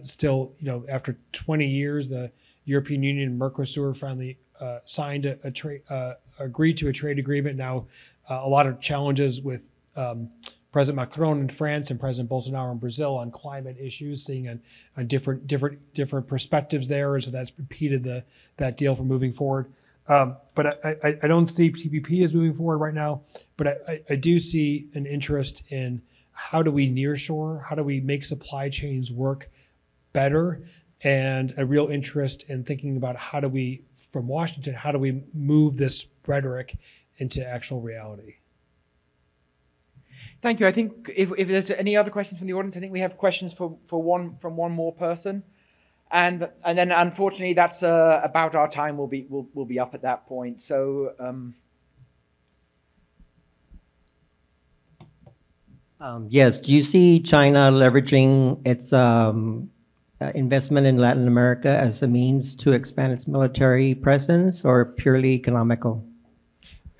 still, you know, after 20 years, the European Union and Mercosur finally signed agreed to a trade agreement. Now, a lot of challenges with President Macron in France and President Bolsonaro in Brazil on climate issues, seeing on different perspectives there, and so that's impeded that deal from moving forward. But I don't see TPP as moving forward right now. But I do see an interest in how do we nearshore, how do we make supply chains work better, and a real interest in thinking about how do we, from Washington, how do we move this rhetoric into actual reality? Thank you. I think if there's any other questions from the audience, I think we have questions from one more person, and then unfortunately that's about our time. We'll be up at that point. So. Yes. Do you see China leveraging its investment in Latin America as a means to expand its military presence, or purely economical?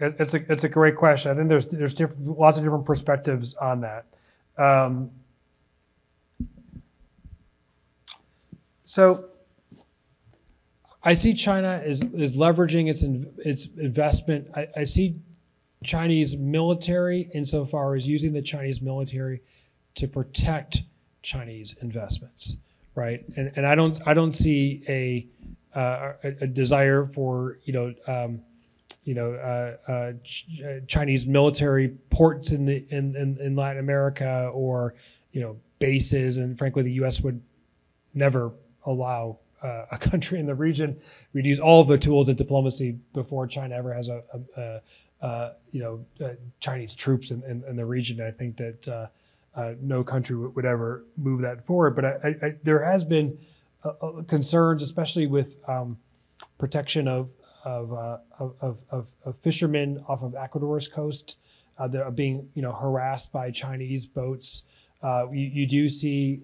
It's a great question. I think there's lots of different perspectives on that. So I see China is leveraging its investment. I see Chinese military insofar as using the Chinese military to protect Chinese investments. Right, and I don't see a desire for, you know, Chinese military ports in Latin America, or bases, and frankly, the U.S. would never allow a country in the region. We'd use all of the tools of diplomacy before China ever has Chinese troops in the region. I think that no country would ever move that forward. But there has been concerns, especially with protection of fishermen off of Ecuador's coast that are being harassed by Chinese boats. You do see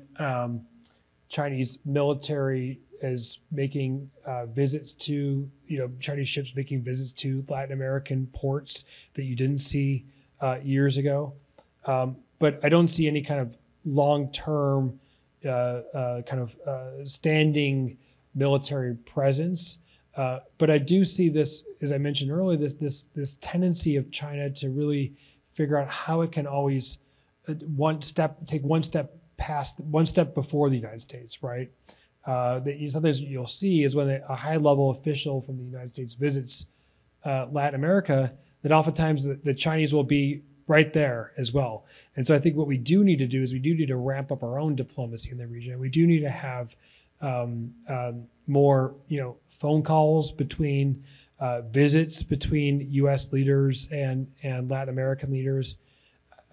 Chinese military is making visits to Chinese ships making visits to Latin American ports that you didn't see years ago. But I don't see any kind of long-term standing military presence. But I do see this, as I mentioned earlier, this tendency of China to really figure out how it can always take one step before the United States, right? Sometimes you'll see is when a high-level official from the United States visits Latin America, that oftentimes the Chinese will be right there as well. And so I think what we do need to do is we do need to ramp up our own diplomacy in the region. We do need to have more phone calls between visits between U.S. leaders and Latin American leaders.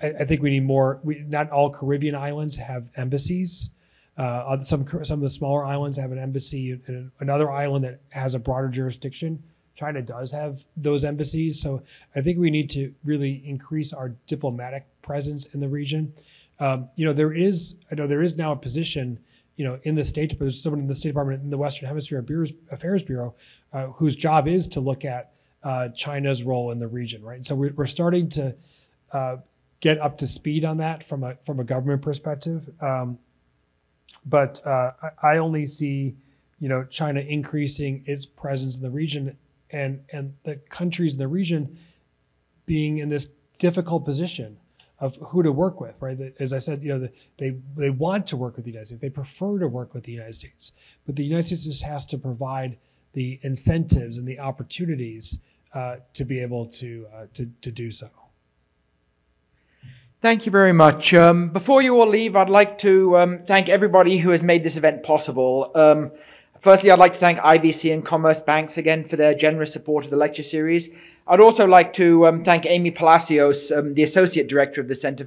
I think we need more. Not all Caribbean islands have embassies. Some of the smaller islands have an embassy in another island that has a broader jurisdiction. China does have those embassies. So I think we need to really increase our diplomatic presence in the region. I know there is now a position in the State Department, there's someone in the State Department in the Western Hemisphere Affairs Bureau whose job is to look at China's role in the region, right? And so we're starting to get up to speed on that from a government perspective. But I only see, China increasing its presence in the region and the countries in the region being in this difficult position of who to work with, right? As I said, they want to work with the United States. They prefer to work with the United States. But the United States just has to provide the incentives and the opportunities to be able to do so. Thank you very much. Before you all leave, I'd like to thank everybody who has made this event possible. Firstly, I'd like to thank IBC and Commerce Banks again for their generous support of the lecture series. I'd also like to thank Amy Palacios, the Associate Director of the Center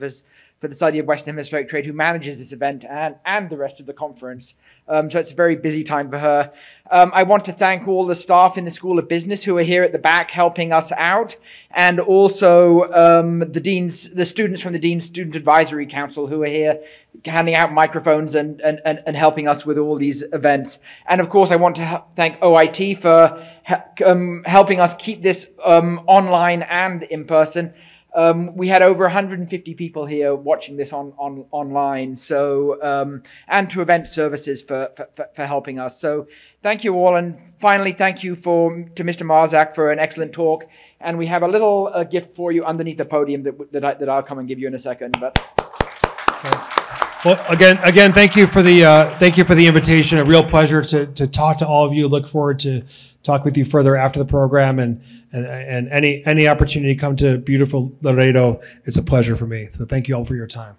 for the Study of Western Hemispheric Trade, who manages this event and the rest of the conference. So it's a very busy time for her. I want to thank all the staff in the School of Business who are here at the back helping us out, and also the students from the Dean's Student Advisory Council who are here handing out microphones and helping us with all these events. And of course, I want to thank OIT for helping us keep this online and in person. We had over 150 people here watching this online, so and to event services for helping us. So thank you all, and finally thank you to Mr. Marczak for an excellent talk. And we have a little gift for you underneath the podium that I'll come and give you in a second. But well, again, thank you for the invitation. A real pleasure to talk to all of you. Look forward to talk with you further after the program, and any opportunity to come to beautiful Laredo, it's a pleasure for me. So thank you all for your time.